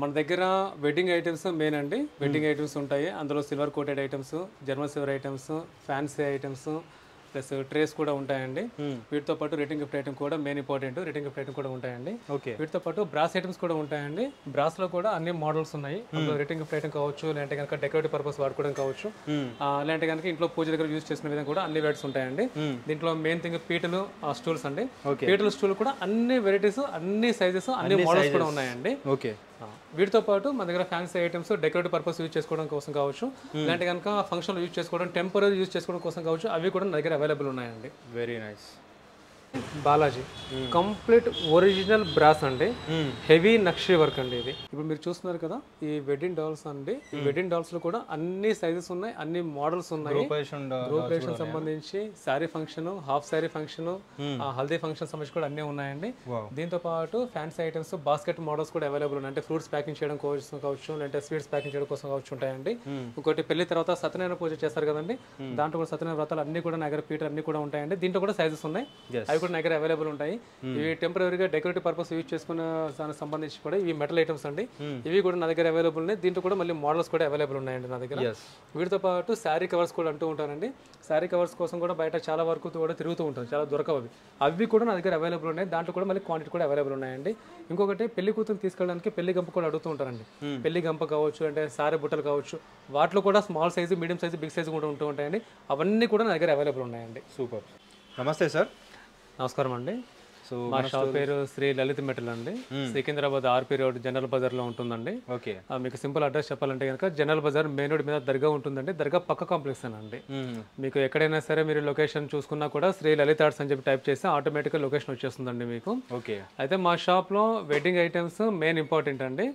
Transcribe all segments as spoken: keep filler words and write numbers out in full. మన దగ్గర wedding items main అండి. వెడ్డింగ్ ఐటమ్స్ ఉంటాయి, అందులో silver coated items, German silver items, fancy items plus trays కూడా ఉంటాయండి. వీటితో పాటు రిటర్న్ గిఫ్ట్ ఐటమ్ కూడా main important. Return gift item కూడా ఉంటాయండి. ఓకే, వీటితో పాటు బ్రాస్ ఐటమ్స్ కూడా ఉంటాయండి. బ్రాస్ లో కూడా అన్ని మోడల్స్ ఉన్నాయి. రిటర్న్ గిఫ్ట్ ఐటమ్ కావచ్చు, లేదంటే కనుక డెకరేటివ్ పర్పస్ వాడుకోవడం కావచ్చు, లేదంటే కనుక ఇంట్లో పూజ దగ్గర యూజ్ చేసిన విధంగా కూడా అన్ని వెరైటీస్ ఉంటాయండి. దీంట్లో మెయిన్ థింగ్ పీటలు, స్టూల్స్ అండి. పీటలు, స్టూల్ కూడా అన్ని వెరైటీస్, అన్ని సైజెస్, అన్ని మోడల్స్ కూడా ఉన్నాయండి. ఓకే, వీటితో పాటు మన దగ్గర fancy items decorative purpose use చేసుకోవడం కోసం కావచ్చు, ఇలాంటి కనుక ఫంక్షన్లో యూజ్ చేసుకోవడం, టెంపరీ యూజ్ చేసుకోవడం కోసం కావచ్చు, అవి కూడా మన దగ్గర అవైలబుల్ ఉన్నాయండి. Very nice. Balaji complete original brass అండి, హెవీ నక్షి వర్క్ అండి. ఇది ఇప్పుడు మీరు చూస్తున్నారు కదా, ఈ వెడ్డింగ్ డాల్స్ అండి. ఈ వెడ్డింగ్ డాల్స్ లో కూడా అన్ని సైజెస్ ఉన్నాయి, అన్ని మోడల్స్ ఉన్నాయి. గ్రూపేషన్ సంబంధించి sari function, half sari function, haldi function సంబంధించి కూడా అన్ని ఉన్నాయండి. దీంతో పాటు ఫ్యాన్సీ ఐటమ్స్, బాస్కెట్ మోడల్స్ కూడా అవైలబుల్ ఉన్నాయి. అంటే ఫ్రూట్స్ ప్యాకింగ్ చేయడం కోసం కావచ్చు, లేదంటే స్వీట్స్ ప్యాకింగ్ చేయడం కోసం కావచ్చు ఉంటాయండి. ఇంకోటి పెళ్లి తర్వాత సత్యనారాయణ పూజ చేస్తారు కదండి, దాంట్లో కూడా సత్యనారాయణ వ్రతాలు అన్ని కూడా నగర పీటర్ అన్ని కూడా ఉంటాయండి. దీంట్లో కూడా సైజెస్ ఉన్నాయి, అవి కూడా దగ్గర అవైలబుల్ ఉంటాయి. ఇవి టెంపరీగా డెకరేటివ్ పర్పస్ యూజ్ చేసుకున్న దానికి సంబంధించి కూడా ఇవి మెటల్ ఐటమ్స్ అండి. ఇవి కూడా నా దగ్గర అవైలబుల్ ఉన్నాయి. దీంట్లో కూడా మళ్ళీ మోడల్స్ కూడా అవైలబుల్ ఉన్నాయండి నా దగ్గర. వీటితో పాటు శారీ కవర్స్ కూడా అంటూ ఉంటానండి. శారీ కవర్స్ కోసం కూడా బయట చాలా వరకు కూడా తిరుగుతూ ఉంటాను, చాలా దొరకవు అవి. అవి కూడా నా దగ్గర అవైలబుల్ ఉన్నాయి. దాంట్లో కూడా మళ్ళీ క్వాంటిటీ కూడా అవైలబుల్ ఉన్నాయండి. ఇంకొకటి పెళ్లి కూతురు తీసుకెళ్ళడానికి పెళ్లి గంప కూడా అడుగుతూ ఉంటారండి. పెళ్లి గంప కావచ్చు, అంటే శారీ బుట్టలు కావచ్చు, వాటిలో కూడా small size, medium size, big size కూడా ఉంటూ ఉంటాయండి. అవన్నీ కూడా నా దగ్గర అవైలబుల్ ఉన్నాయండి. సూపర్. నమస్తే సార్. నమస్కారం అండి. సో మా షాప్ పేరు శ్రీ లలిత్ మెటల్ అండి. Secunderabad RP road general Bazaar లో ఉంటుందండి. ఓకే, మీకు సింపుల్ అడ్రస్ చెప్పాలంటే కనుక జనరల్ బజార్ మెయిన్ రోడ్ మీద దర్గా ఉంటుందండి. దర్గా పక్క కాంప్లెక్స్ అండి. మీకు ఎక్కడైనా సరే మీరు లొకేషన్ చూసుకున్నా కూడా శ్రీ లలిత్ ఆర్ట్స్ అని చెప్పి టైప్ చేస్తే ఆటోమేటిక్గా లొకేషన్ వచ్చేస్తుందండి మీకు. ఓకే, అయితే మా షాప్ లో వెడ్డింగ్ ఐటమ్స్ మెయిన్ ఇంపార్టెంట్ అండి.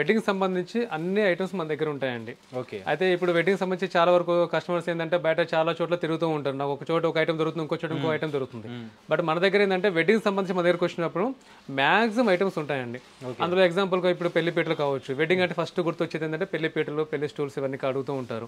వెడ్డింగ్ సంబంధించి అన్ని ఐటమ్స్ మన దగ్గర ఉంటాయండి. ఓకే, అయితే ఇప్పుడు వెడ్డింగ్ సంబంధించి చాలా వరకు కస్టమర్స్ ఏంటంటే బయట చాలా చోట్ల తిరుగుతూ ఉంటారు. నాకు ఒక చోట ఒక ఐటమ్ దొరుకుతుంది, ఇంకో చోట ఇంకో ఐటమ్ దొరుకుతుంది. బట్ మన దగ్గర ఏంటంటే వెడ్డింగ్ సంబంధించి మన దగ్గరకు వచ్చినప్పుడు మ్యాక్సిమం ఐటమ్స్ ఉంటాయండి. అందులో ఎగ్జాంపుల్గా ఇప్పుడు పెళ్లి పీటలు కావచ్చు. వెడ్డింగ్ అంటే ఫస్ట్ గుర్తొచ్చేది ఏంటంటే పెళ్లి పీటలు, పెళ్లి స్టూల్స్ ఇవన్నీ అడుగుతూ ఉంటారు.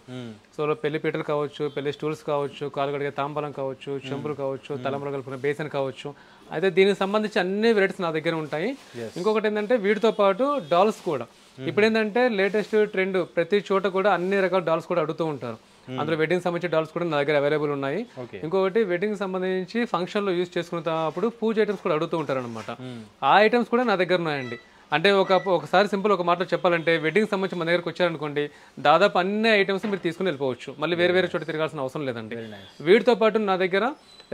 సో పెళ్లి పీటలు కావచ్చు, పెళ్లి స్టూల్స్ కావచ్చు, కాలు కడిగే తాంబలం కావచ్చు, చెంబులు కావచ్చు, తలంబలు కలుపుకునే బేసన్ కావచ్చు. అయితే దీనికి సంబంధించి అన్ని వెరైటీస్ నా దగ్గర ఉంటాయి. ఇంకొకటి ఏంటంటే వీటితో పాటు డాల్స్ కూడా ఇప్పుడు ఏంటంటే లేటెస్ట్ ట్రెండ్, ప్రతి చోట కూడా అన్ని రకాల డాల్స్ కూడా అడుగుతూ ఉంటారు. అందులో వెడ్డింగ్ సంబంధించి డాల్స్ కూడా నా దగ్గర అవైలబుల్ ఉన్నాయి. ఇంకొకటి వెడ్డింగ్ సంబంధించి ఫంక్షన్ లో యూజ్ చేసుకున్నప్పుడు పూజ ఐటమ్స్ కూడా అడుగుతూ ఉంటారు అనమాట. ఆ ఐటమ్స్ కూడా నా దగ్గర ఉన్నాయండి. అంటే ఒక ఒకసారి సింపుల్ ఒక మాటలో చెప్పాలంటే వెడ్డింగ్ సంబంధించి మన దగ్గరకు వచ్చారనుకోండి, దాదాపు అన్ని ఐటమ్స్ మీరు తీసుకుని వెళ్ళిపోవచ్చు. మళ్ళీ వేరే వేరే చోట తిరగాల్సిన అవసరం లేదండి. వీటితో పాటు నా దగ్గర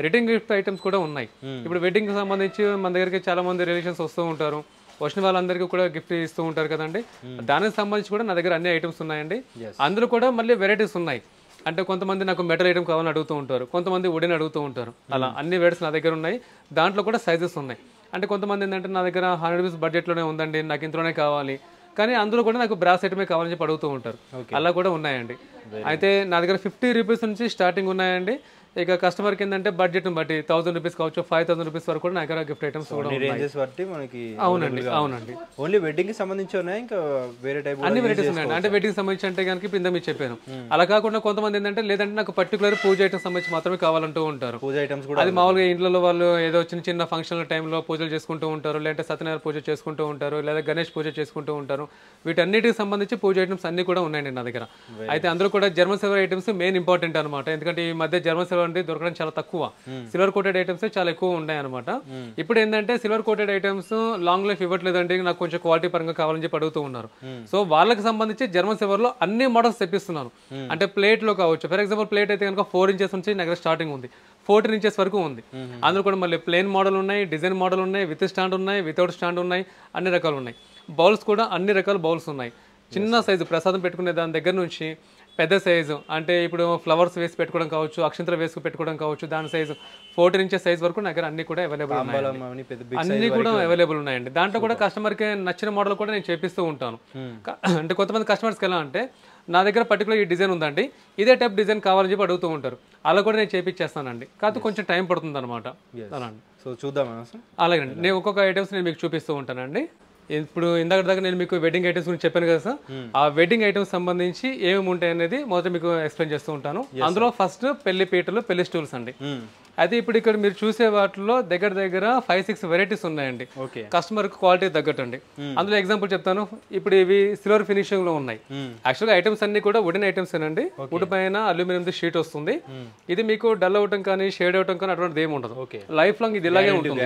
రిటర్న్ గిఫ్ట్ ఐటమ్స్ కూడా ఉన్నాయి. ఇప్పుడు వెడ్డింగ్ సంబంధించి మన దగ్గరికి చాలా మంది రిలేషన్స్ వస్తూ ఉంటారు. వచ్చిన వాళ్ళందరికీ కూడా గిఫ్ట్ ఇస్తూ ఉంటారు కదండి. దానికి సంబంధించి కూడా నా దగ్గర అన్ని ఐటమ్స్ ఉన్నాయండి. అందులో కూడా మళ్ళీ వెరైటీస్ ఉన్నాయి. అంటే కొంతమంది నాకు మెటల్ ఐటమ్ కావాలని అడుగుతూ ఉంటారు, కొంతమంది వుడెన్ అడుగుతూ ఉంటారు. అలా అన్ని వెరైటీస్ నా దగ్గర ఉన్నాయి. దాంట్లో కూడా సైజెస్ ఉన్నాయి. అంటే కొంతమంది ఏంటంటే నా దగ్గర హండ్రెడ్ రూపీస్ బడ్జెట్లోనే ఉందండి, నాకు ఇంట్లోనే కావాలి, కానీ అందులో కూడా నాకు బ్రాస్ ఐటమే కావాలని చెప్పి అడుగుతూ ఉంటారు. అలా కూడా ఉన్నాయండి. అయితే నా దగ్గర ఫిఫ్టీ రూపీస్ నుంచి స్టార్టింగ్ ఉన్నాయండి. ఇక కస్టమర్ కి ఏంటంటే బడ్జెట్ని బట్టి థౌసండ్ రూపీస్ కావచ్చు, ఫైవ్ థౌసండ్ రూపీస్ వరకు కూడా నా దగ్గర గిఫ్ట్ ఐటమ్స్ కూడా ఉన్నాయి. అవునండి, అవునండి. ఓన్లీ వెడ్డింగ్ కి సంబంధించి ఉన్నాయి, ఇంకా వేరే టైప్ అన్ని వెరైటీస్ ఉన్నాయండి. అంటే వెడ్డింగ్ సంబంధించి అంటే కనుక ఇప్పుడు ఇంత మీకు చెప్పాను. అలా కాకుండా కొంతమంది ఏంటంటే లేదంటే నాకు పర్టికులర్ పూజ ఐటమ్స్ సంబంధించి మాత్రమే కావాలంటూ ఉంటారు. పూజ ఐటమ్స్ కూడా అది మామూలుగా ఇంట్లో వాళ్ళు ఏదో చిన్న చిన్న ఫంక్షన్ టైంలో పూజలు చేసుకుంటూ ఉంటారు, లేదంటే సత్యనారాయణ పూజ చేసుకుంటూ ఉంటారు, లేదా గణేష్ పూజ చేసుకుంటూ ఉంటారు. వీటన్నిటికి సంబంధించి పూజ ఐటమ్స్ అన్ని కూడా ఉన్నాయండి నా దగ్గర. అయితే అందులో కూడా German silver items main important అనమాట. ఎందుకంటే ఈ మధ్య జర్మన్ సిల్వర్ అంటే దొరకడం చాలా తక్కువ. సిల్వర్ కోటెడ్ ఐటమ్స్ చాలా ఎక్కువ ఉన్నాయి అనమాట. ఇప్పుడు ఏంటంటే silver coated items long life ఇవ్వట్లేదండి, నాకు కొంచెం క్వాలిటీ పరంగా కావాలని చెప్పి అడుగుతూ ఉన్నారు. సో వాళ్ళకి సంబంధించి జర్మన్ సిల్వర్ లో అన్ని మోడల్స్ తెప్పిస్తున్నాను. అంటే ప్లేట్ లో కావచ్చు, ఫర్ ఎగ్జాంపుల్ ప్లేట్ అయితే కనుక ఫోర్ ఇంచెస్ నుంచి దగ్గర స్టార్టింగ్ ఉంది, ఫోర్టీన్ ఇంచెస్ వరకు ఉంది. అందులో కూడా మళ్ళీ ప్లేన్ మోడల్ ఉన్నాయి, డిజైన్ మోడల్ ఉన్నాయి, విత్ స్టాండ్ ఉన్నాయి, వితౌట్ స్టాండ్ ఉన్నాయి, అన్ని రకాలు ఉన్నాయి. బౌల్స్ కూడా అన్ని రకాల బౌల్స్ ఉన్నాయి. చిన్న సైజు ప్రసాదం పెట్టుకునే దాని దగ్గర నుంచి పెద్ద సైజు, అంటే ఇప్పుడు ఫ్లవర్స్ వేసి పెట్టుకోవడం కావచ్చు, అక్షంతలు వేసి పెట్టుకోవడం కావచ్చు, దాని సైజు ఫోర్టీన్ ఇంచెస్ సైజ్ వరకు నాకు అన్ని కూడా అవైలబుల్ ఉన్నాయి. అన్ని కూడా అవైలబుల్ ఉన్నాయండి. దాంట్లో కూడా కస్టమర్కి నచ్చిన మోడల్ కూడా నేను చేపిస్తూ ఉంటాను. అంటే కొంతమంది కస్టమర్స్కి ఎలా అంటే నా దగ్గర పర్టికులర్ ఈ డిజైన్ ఉందండి, ఇదే టైప్ డిజైన్ కావాలని చెప్పి అడుగుతూ ఉంటారు. అలా కూడా నేను చేపించేస్తానండి, కాదు కొంచెం టైం పడుతుంది అనమాట. సో చూద్దామా? అలాగే నేను ఒక్కొక్క ఐటమ్స్ నేను మీకు చూపిస్తూ ఉంటానండి. ఇప్పుడు ఇందాక దాకా నేను మీకు వెడ్డింగ్ ఐటమ్స్ గురించి చెప్పాను కదా సార్. ఆ వెడ్డింగ్ ఐటమ్స్ సంబంధించి ఏమేమి ఉంటాయి అనేది మొదట మీకు ఎక్స్ప్లెయిన్ చేస్తూ ఉంటాను. అందులో ఫస్ట్ పెళ్లి పీటలు, పెళ్లి స్టూల్స్ అండి. అయితే ఇప్పుడు ఇక్కడ మీరు చూసే వాటిలో దగ్గర దగ్గర ఫైవ్ సిక్స్ వెరైటీస్ ఉన్నాయండి. కస్టమర్ క్వాలిటీ తగ్గట్టండి. అందులో ఎగ్జాంపుల్ చెప్తాను. ఇప్పుడు ఇవి సిల్వర్ ఫినిషింగ్ లో ఉన్నాయి. యాక్చువల్గా ఐటమ్స్ అన్ని కూడా వుడెన్ ఐటమ్స్ అండి. వుడ్ పైన అల్యూమినియం ది షీట్ వస్తుంది. ఇది మీకు డల్ అవటం కానీ షేడ్ అవటం కానీ అటువంటి ఏమి ఉండదు. లైఫ్ లాంగ్ ఇది ఇలాగే ఉంటుంది,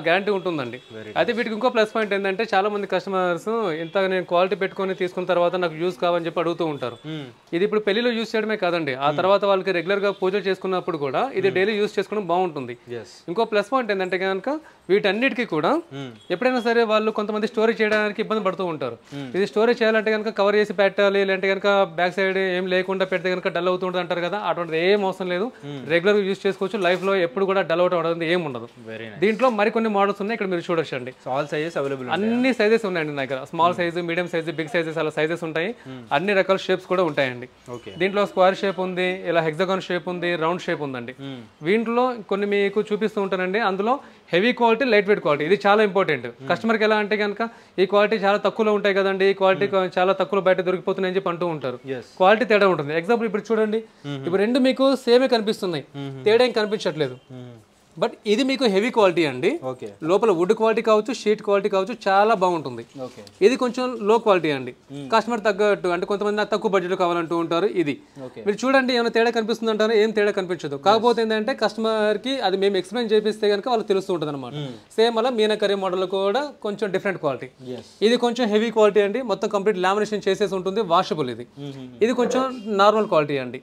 గ్యారంటీ ఉంటుందండి. అయితే వీటికి ఇంకో ప్లస్ పాయింట్ ఏంటంటే చాలా మంది కస్టమర్స్ ఇంత నేను క్వాలిటీ పెట్టుకుని తీసుకున్న తర్వాత నాకు యూజ్ కావని చెప్పి అడుగుతూ ఉంటారు. ఇది ఇప్పుడు పెళ్లిలో యూజ్ చేయడమే కాదండి, ఆ తర్వాత వాళ్ళకి రెగ్యులర్ గా పూజలు చేసుకున్నప్పుడు కూడా ఇది డైలీ యూజ్ చేసుకోవడం బాగుంటుంది. ఇంకో ప్లస్ పాయింట్ ఏంటంటే కనుక వీటన్నిటికీ కూడా ఎప్పుడైనా సరే వాళ్ళు కొంతమంది స్టోరేజ్ చేయడానికి ఇబ్బంది పడుతూ ఉంటారు. ఇది స్టోరేజ్ చేయాలంటే కనుక కవర్ చేసి పెట్టాలి, లేదంటే కనుక బ్యాక్ సైడ్ ఏం లేకుండా పెడితే కనుక డల్ అవుతుంది అంటారు కదా. అటువంటిది ఏం అవసరం లేదు, రెగ్యులర్ గా యూజ్ చేసుకోవచ్చు. లైఫ్ లో ఎప్పుడు కూడా డల్ అవుట్ అవడం ఏం ఉండదు. దీంట్లో మరికొన్ని మోడల్స్ ఉన్నాయి, ఇక్కడ మీరు చూడొచ్చండి. అన్ని సైజెస్ ఉన్నాయండి నా దగ్గర. Small size, medium size, big sizes అలా సైజెస్ ఉంటాయి. అన్ని రకాల షేప్స్ కూడా ఉంటాయండి. దీంట్లో స్క్వేర్ షేప్ ఉంది, ఇలా హెగ్జాగాన్ షేప్ ఉంది, రౌండ్ షేప్ ఉందండి. వీటిలో కొన్ని మీకు చూపిస్తూ ఉంటానండి. అందులో heavy quality, light weight quality, ఇది చాలా ఇంపార్టెంట్. కస్టమర్కి ఎలా అంటే కనుక ఈ క్వాలిటీ చాలా తక్కువలో ఉంటాయి కదండి, ఈ క్వాలిటీ చాలా తక్కువ బయట దొరికిపోతున్నాయి అని చెప్పి అంటూ ఉంటారు. క్వాలిటీ తేడా ఉంటుంది. ఎగ్జాంపుల్ ఇప్పుడు చూడండి, ఇప్పుడు రెండు మీకు సేమే కనిపిస్తున్నాయి, తేడా ఏం కనిపించట్లేదు. బట్ ఇది మీకు హెవీ క్వాలిటీ అండి. లోపల వుడ్ క్వాలిటీ కావచ్చు, షీట్ క్వాలిటీ కావచ్చు, చాలా బాగుంటుంది. ఇది కొంచెం లో క్వాలిటీ అండి, కస్టమర్ తగ్గట్టు. అంటే కొంతమంది నాకు తక్కువ బడ్జెట్ కావాలంటూ ఉంటారు. ఇది మీరు చూడండి, ఏమైనా తేడా కనిపిస్తుంది అంటారు, ఏం తేడా కనిపించదు. కాకపోతే ఏంటంటే కస్టమర్ కి అది మేము ఎక్స్ప్లెయిన్ చేపిస్తే కనుక వాళ్ళు తెలుస్తూ ఉంటుంది అనమాట. సేమ్ అలా మీనాకరీ మోడల్ కూడా కొంచెం డిఫరెంట్ క్వాలిటీ. ఇది కొంచెం హెవీ క్వాలిటీ అండి, మొత్తం కంప్లీట్ లామినేషన్ చేసేసి ఉంటుంది, వాషబుల్. ఇది ఇది కొంచెం నార్మల్ క్వాలిటీ అండి.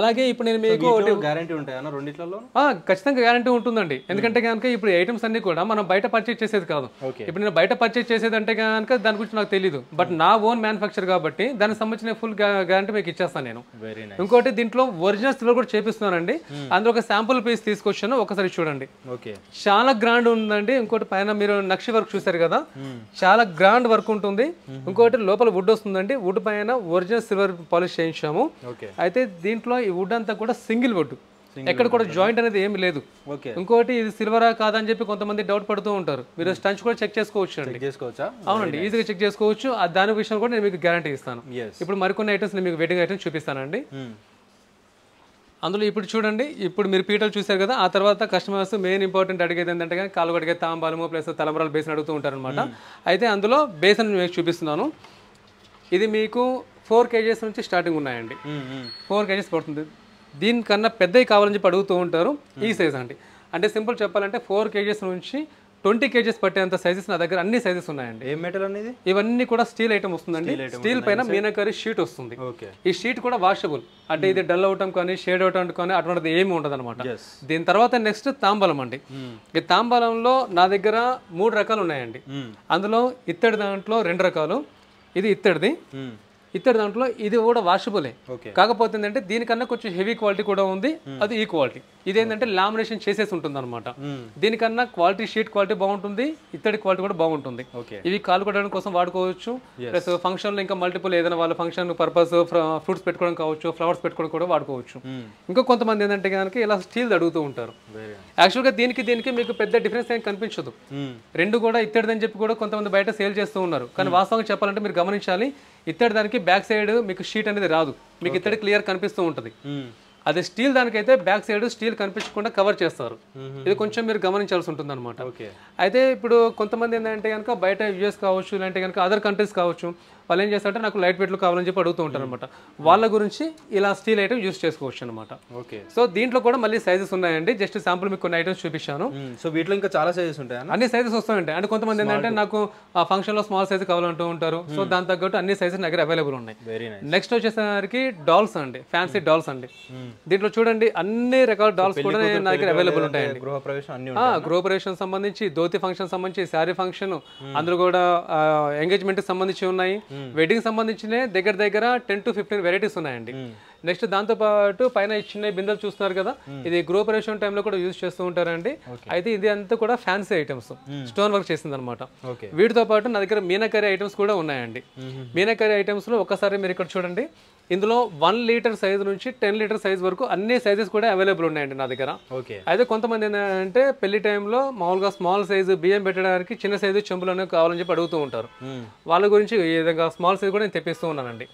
అలాగే ఇప్పుడు నేను మీకు గ్యారంటీ ఉంటాయా రెండిట్లలో? ఖచ్చితంగా గ్యారంటీ ఉంటుందండి. ఎందుకంటే కనుక ఇప్పుడు ఐటమ్స్ అన్ని కూడా మనం బయట పర్చేజ్ చేసేది కాదు. ఇప్పుడు నేను బయట పర్చేజ్ చేసేది అంటే కనుక దాని గురించి నాకు తెలియదు. బట్ నా ఓన్ మ్యానుఫ్యాక్చర్ కాబట్టి దానికి సంబంధించిన ఫుల్ గ్యారంటీ మీకు ఇచ్చేస్తాను నేను. ఇంకోటి దీంట్లో ఒరిజినల్ సిల్వర్ కూడా చేపిస్తున్నానండి. అందులో ఒక శాంపుల్ పీస్ తీసుకొచ్చాను, ఒకసారి చూడండి. చాలా గ్రాండ్ ఉందండి. ఇంకోటి పైన మీరు నక్షి వర్క్ చూసారు కదా, చాలా గ్రాండ్ వర్క్ ఉంటుంది. ఇంకోటి లోపల వుడ్ వస్తుందండి, వుడ్ పైన ఒరిజినల్ సిల్వర్ పాలిష్ చేయించాము. అయితే దీంట్లో ఈ వుడ్ అంతా కూడా సింగిల్ వుడ్, ఎక్కడ కూడా జాయింట్ అనేది ఏమి లేదు. ఇంకోటి ఇది సిల్వరా కాదని చెప్పి కొంతమంది డౌట్ పడుతూ ఉంటారు. మీరు స్టంచ్ కూడా చెక్ చేసుకోవచ్చు అండి. అవునండి, ఈజీగా చెక్ చేసుకోవచ్చు. దాని విషయం కూడా నేను మీకు గ్యారంటీ ఇస్తాను. ఇప్పుడు మరికొన్ని ఐటమ్స్ నేను మీకు వెడ్డింగ్ ఐటమ్స్ చూపిస్తానండి. అందులో ఇప్పుడు చూడండి, ఇప్పుడు మీరు పీటలు చూసారు కదా. ఆ తర్వాత కస్టమర్స్ మెయిన్ ఇంపార్టెంట్ అడిగేది ఏంటంటే కాలువ అడిగే తాంబాలము ప్లస్ తలంబరాలు బేసన్ అడుగుతూ ఉంటారు అనమాట. అయితే అందులో బేసన్ మీకు చూపిస్తున్నాను. ఇది మీకు ఫోర్ కేజీస్ నుంచి స్టార్టింగ్ ఉన్నాయండి. ఫోర్ కేజీస్ పడుతుంది. దీనికన్నా పెద్దవి కావాలని చెప్పి అడుగుతూ ఉంటారు. ఈ సైజ్ అండి, అంటే సింపుల్ చెప్పాలంటే ఫోర్ కేజీస్ నుంచి ట్వంటీ కేజీస్ పట్టేంత సైజెస్ నా దగ్గర అన్ని సైజెస్ ఉన్నాయండి. ఏ మెటల్ అనేది? ఇవన్నీ కూడా స్టీల్ ఐటమ్ వస్తుందండి. స్టీల్ పైన మీనాకరీ షీట్ వస్తుంది. ఈ షీట్ కూడా వాషబుల్, అంటే ఇది డల్ అవటం కానీ షేడ్ అవటం కానీ అటువంటిది ఏమి ఉండదు అనమాట. దీని తర్వాత నెక్స్ట్ తాంబలం అండి. ఈ తాంబలంలో నా దగ్గర మూడు రకాలు ఉన్నాయండి. అందులో ఇత్తడి దాంట్లో రెండు రకాలు. ఇది ఇత్తడిది. ఇతర దాంట్లో ఇది కూడా వాషబులే, కాకపోతే ఏంటంటే దీనికన్నా కొంచెం హెవీ క్వాలిటీ కూడా ఉంది. అది ఈ క్వాలిటీ. ఇదేంటంటే లామినేషన్ చేసేసి ఉంటుంది అనమాట. దీనికన్నా క్వాలిటీ షీట్ క్వాలిటీ బాగుంటుంది, ఇతడి క్వాలిటీ కూడా బాగుంటుంది. ఇవి కాలు కొట్టడం కోసం వాడుకోవచ్చు. ప్లస్ ఫంక్షన్లో ఇంకా మల్టిపుల్ ఏదైనా వాళ్ళ ఫంక్షన్ పర్పస్ ఫ్రూట్స్ పెట్టుకోవడం కావచ్చు, ఫ్లవర్స్ పెట్టుకోవడం కూడా వాడుకోవచ్చు. ఇంకా కొంతమంది ఏంటంటే కనుక ఇలా స్టీల్ అడుగుతూ ఉంటారు. యాక్చువల్గా దీనికి దీనికి మీకు పెద్ద డిఫరెన్స్ ఏం కనిపించదు. రెండు కూడా ఇత్తడిదని చెప్పి కూడా కొంతమంది బయట సేల్ చేస్తూ ఉన్నారు. కానీ వాస్తవంగా చెప్పాలంటే మీరు గమనించాలి, ఇత్తడి దానికి బ్యాక్ సైడ్ మీకు షీట్ అనేది రాదు, మీకు ఇత్తడి క్లియర్ కనిపిస్తూ ఉంటుంది. అదే స్టీల్ దానికైతే బ్యాక్ సైడ్ స్టీల్ కనిపించకుండా కవర్ చేస్తారు. ఇది కొంచెం మీరు గమనించాల్సి ఉంటుంది అనమాట. అయితే ఇప్పుడు కొంతమంది ఏంటంటే కనుక బయట యూఎస్ కావచ్చు, లేదంటే కనుక అదర్ కంట్రీస్ కావచ్చు, వాళ్ళు ఏం చేస్తారంటే నాకు లైట్ వెయిట్లు కావాలని చెప్పి అడుగుతూ ఉంటారు అనమాట. వాళ్ళ గురించి ఇలా స్టీల్ ఐటమ్ యూజ్ చేసుకోవచ్చు అనమాట. సో దీంట్లో కూడా మళ్ళీ సైజెస్ ఉన్నాయండి. జస్ట్ శాంపుల్ మీకు కొన్ని ఐటమ్స్ చూపించాను. సో వీటిలో ఇంకా చాలా సైజెస్ ఉంటాయి, అన్ని సైజెస్ వస్తాయండి. అంటే కొంతమంది ఏంటంటే నాకు ఆ ఫంక్షన్ లో స్మాల్ సైజ్ కావాలంటూ ఉంటారు. సో దాని తగ్గట్టు అన్ని సైజెస్ దగ్గర అవైలబుల్ ఉన్నాయి. నెక్స్ట్ వచ్చేసరికి డాల్స్ అండి, ఫ్యాన్సీ డాల్స్ అండి. దీంట్లో చూడండి అన్ని రకాల డాల్స్ కూడా నా దగ్గర అవైలబుల్ ఉంటాయండి. గృహప్రవేశం సంబంధించి, దోతి ఫంక్షన్ సంబంధించి, శారీ ఫంక్షన్, అందులో కూడా ఎంగేజ్మెంట్ సంబంధించి ఉన్నాయి. వెడ్డింగ్ సంబంధించిన దగ్గర దగ్గర టెన్ టు ఫిఫ్టీన్ వెరైటీస్ ఉన్నాయండి. నెక్స్ట్ దాంతో పాటు పైన చిన్న బిందెలు చూస్తున్నారు కదా, ఇది గృహప్రవేశం టైంలో కూడా యూజ్ చేస్తూ ఉంటారండి. అయితే ఇది అంతా కూడా ఫ్యాన్సీ ఐటమ్స్, స్టోన్ వర్క్ చేసింది అనమాట. వీటితో పాటు నా దగ్గర మీనాకరీ ఐటమ్స్ కూడా ఉన్నాయండి. మీనాకరీ ఐటమ్స్ లో ఒకసారి మీరు ఇక్కడ చూడండి. ఇందులో వన్ లీటర్ సైజ్ నుంచి టెన్ లీటర్ సైజ్ వరకు అన్ని సైజెస్ కూడా అవైలబుల్ ఉన్నాయండి నా దగ్గర. అయితే కొంతమంది ఏంటంటే పెళ్లి టైంలో మామూలుగా స్మాల్ సైజు బియ్యం పెట్టడానికి చిన్న సైజు చెంబులు అనేవి కావాలని చెప్పి అడుగుతూ ఉంటారు. వాళ్ళ గురించి ఈ విధంగా స్మాల్ సైజ్ కూడా నేను తెప్పిస్తూ ఉన్నానండి.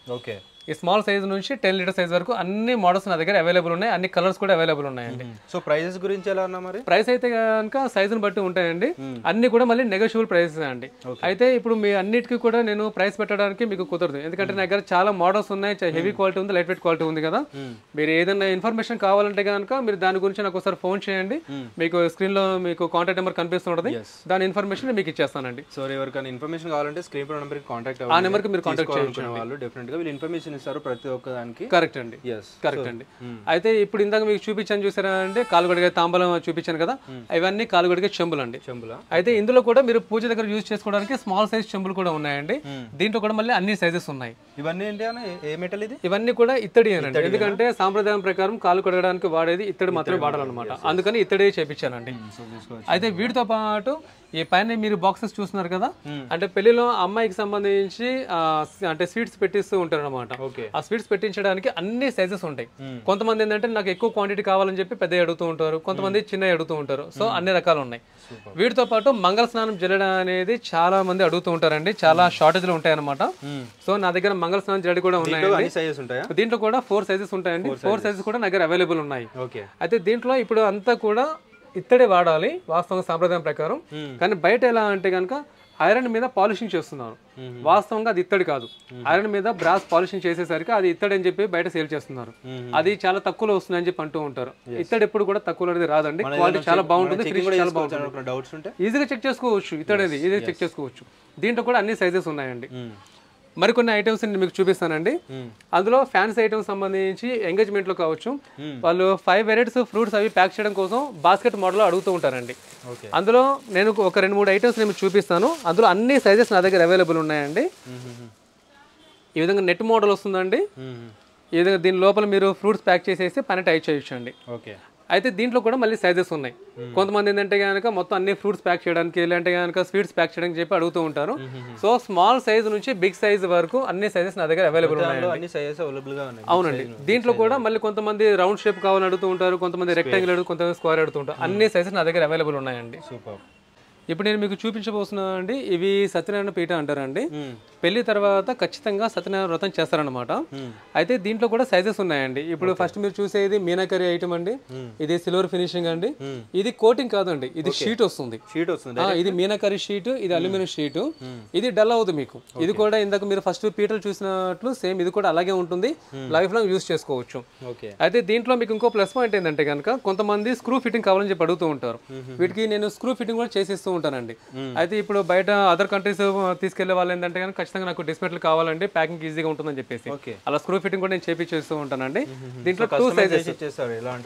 स्मॉल साइज నుంచి टेन लीटर साइज వరకు అన్ని మోడల్స్ నా దగ్గర అవైలబుల్ ఉన్నాయి అన్ని కలర్స్ కూడా అవైలబుల్ ఉన్నాయండి సో ప్రైసెస్ గురించి ఎలా అన్నా మరి ప్రైస్ అయితే గనుక సైజ్ ని బట్టి ఉంటాయండి అన్ని కూడా మళ్ళీ నెగోషియబుల్ ప్రైసెస్ అండి అయితే ఇప్పుడు మీ అన్నిటికీ కూడా నేను ప్రైస్ పెట్టడానికి మీకు కుదరదు ఎందుకంటే నా దగ్గర చాలా మోడల్స్ ఉన్నాయి హెవీ క్వాలిటీ ఉంది లైట్ వెయిట్ క్వాలిటీ ఉంది కదా మీరు ఏదైనా ఇన్ఫర్మేషన్ కావాలంటే గనుక మీరు దాని గురించి నాకు ఒకసారి ఫోన్ చేయండి మీకు స్క్రీన్ లో మీకు కాంటాక్ట్ నంబర్ కనిపిస్తుంటుంది దాని ఇన్ఫర్మేషన్ మీకు ఇచ్చేస్తానండి సో ఎవరికైనా ఇన్ఫర్మేషన్ కావాలంటే స్క్రీన్ పై నంబర్ కి కాంటాక్ట్ అవ్వండి ఆ నంబర్ కి మీరు కాంటాక్ట్ చేయించుకునే వాళ్ళు డెఫినెట్ గా వీళ్ళ ఇన్ఫర్మేషన్ ప్రతి ఒక్క దానికి కరెక్ట్ అండి కరెక్ట్ అండి అయితే ఇప్పుడు ఇందాక మీకు చూపించాను చూసారా అంటే కాలుగడిగా తాంబలం చూపించాను కదా ఇవన్నీ కాలుగడిగా చెంబులు అండి అయితే ఇందులో కూడా మీరు పూజ దగ్గర యూజ్ చేసుకోవడానికి స్మాల్ సైజ్ చెంబులు కూడా ఉన్నాయండి దీంట్లో కూడా మళ్ళీ అన్ని సైజెస్ ఉన్నాయి ఇవన్నీ ఏంటంటే ఏ మెటల్ ఇది ఇవన్నీ కూడా ఇత్తడి అండి ఎందుకంటే సాంప్రదాయం ప్రకారం కాలు కడగడానికి వాడేది ఇత్తడి మాత్రమే వాడాలన్నమాట అందుకని ఇత్తడే చేపించానండి అయితే వీటితో పాటు ఈ పైన మీరు బాక్సెస్ చూస్తున్నారు కదా అంటే పెళ్లిలో అమ్మాయికి సంబంధించి అంటే స్వీట్స్ పెట్టిస్తూ ఉంటారు అనమాట ఆ స్వీట్స్ పెట్టించడానికి అన్ని సైజెస్ ఉంటాయి కొంతమంది ఏంటంటే నాకు ఎక్కువ క్వాంటిటీ కావాలని చెప్పి పెద్దవి అడుగుతూ ఉంటారు కొంతమంది చిన్నవి అడుగుతూ ఉంటారు సో అన్ని రకాలు ఉన్నాయి వీటితో పాటు మంగళ స్నానం జల్లడం అనేది చాలా మంది అడుగుతూ ఉంటారండి చాలా షార్టేజ్ లో ఉంటాయన్నమాట సో నా దగ్గర మంగళ స్నానం జల్లడి కూడా ఉన్నాయి దీంట్లో కూడా ఫోర్ సైజెస్ ఉంటాయండి ఫోర్ సైజెస్ కూడా నా దగ్గర అవైలబుల్ ఉన్నాయి అయితే దీంట్లో ఇప్పుడు అంతా కూడా ఇత్తడే వాడాలి వాస్తవంగా సాంప్రదాయం ప్రకారం కానీ బయట ఎలా అంటే కనుక ఐరన్ మీద పాలిషింగ్ చేస్తున్నాను వాస్తవంగా అది ఇత్తడి కాదు ఐరన్ మీద బ్రాస్ పాలిషింగ్ చేసేసరికి అది ఇత్తడి అని చెప్పి బయట సేల్ చేస్తున్నారు అది చాలా తక్కువలో వస్తుంది అని చెప్పి అంటూ ఉంటారు ఇత్తడి ఎప్పుడు కూడా తక్కువలో అనేది రాదండి క్వాలిటీ చాలా బాగుంటుంది ఈజీగా చెక్ చేసుకోవచ్చు ఇత్తడేది ఈజీగా చెక్ చేసుకోవచ్చు దీంట్లో కూడా అన్ని సైజెస్ ఉన్నాయండి మరికొన్ని ఐటమ్స్ మీకు చూపిస్తానండి అందులో ఫ్యాన్స్ ఐటమ్స్ సంబంధించి ఎంగేజ్మెంట్ లో కావచ్చు వాళ్ళు ఫైవ్ వెరైటీస్ ఫ్రూట్స్ అవి ప్యాక్ చేయడం కోసం బాస్కెట్ మోడల్ అడుగుతూ ఉంటారండి అందులో నేను ఒక రెండు మూడు ఐటమ్స్ నేను చూపిస్తాను అందులో అన్ని సైజెస్ నా దగ్గర అవైలబుల్ ఉన్నాయండి ఈ విధంగా నెట్ మోడల్ వస్తుందండి ఈ విధంగా దీని లోపల మీరు ఫ్రూట్స్ ప్యాక్ చేసేసి పైన టైట్ చేయొచ్చండి అయితే దీంట్లో కూడా మళ్ళీ సైజెస్ ఉన్నాయి కొంతమంది ఏంటంటే కనుక మొత్తం అన్ని ఫ్రూట్స్ ప్యాక్ చేయడానికి లేదంటే కనుక స్వీట్స్ ప్యాక్ చేయడానికి చెప్పి అడుగుతూ ఉంటారు సో స్మాల్ సైజ్ నుంచి బిగ్ సైజ్ వరకు అన్ని సైజెస్ నా దగ్గర అవైలబుల్ ఉన్నాయి అవునండి దీంట్లో కూడా మళ్ళీ కొంతమంది రౌండ్ షేప్ కావాలని అడుగుతూ ఉంటారు కొంతమంది రెక్టాంగిల్ అడుగు కొంతమంది స్క్వేర్ అడుగుతూ ఉంటారు అన్ని సైజెస్ నా దగ్గర అవైలబుల్ ఉన్నాయండి సూపర్ ఇప్పుడు నేను మీకు చూపించబోతున్నాను అండి ఇవి సత్యనారాయణ పీఠ అంటారండి పెళ్లి తర్వాత ఖచ్చితంగా సత్యనారాయణ వ్రతం చేస్తారనమాట అయితే దీంట్లో కూడా సైజెస్ ఉన్నాయండి ఇప్పుడు ఫస్ట్ మీరు చూసేది మీనాకరి ఐటమ్ అండి ఇది సిల్వర్ ఫినిషింగ్ అండి ఇది కోటింగ్ కాదండి ఇది షీట్ వస్తుంది షీట్ వస్తుంది ఇది మీనాకరి షీట్ ఇది అల్యూమినియం షీట్ ఇది డల్ అవుతుంది మీకు ఇది కూడా ఇందాక మీరు ఫస్ట్ పీటలు చూసినట్లు సేమ్ ఇది కూడా అలాగే ఉంటుంది లైఫ్ లాంగ్ యూజ్ చేసుకోవచ్చు అయితే దీంట్లో మీకు ఇంకో ప్లస్ పాయింట్ ఏంటంటే కనుక కొంతమంది స్క్రూ ఫిట్టింగ్ కావాలని చెప్పి అడుగుతూ ఉంటారు వీటికి నేను స్క్రూ ఫిట్టింగ్ కూడా చేసేస్తూ ఉంటానండి అయితే ఇప్పుడు బయట అదర్ కంట్రీస్ తీసుకెళ్లే వాళ్ళు ఏంటంటే కనుక ఖచ్చితంగా నాకు డిస్మెటల్ కావాలండి ప్యాకింగ్ ఈజీగా ఉంటుందని చెప్పేసి అలా స్క్రూ ఫిట్టింగ్ కూడా నేను చేపిస్తూ ఉంటానండి దీంట్లో టూ సైజెస్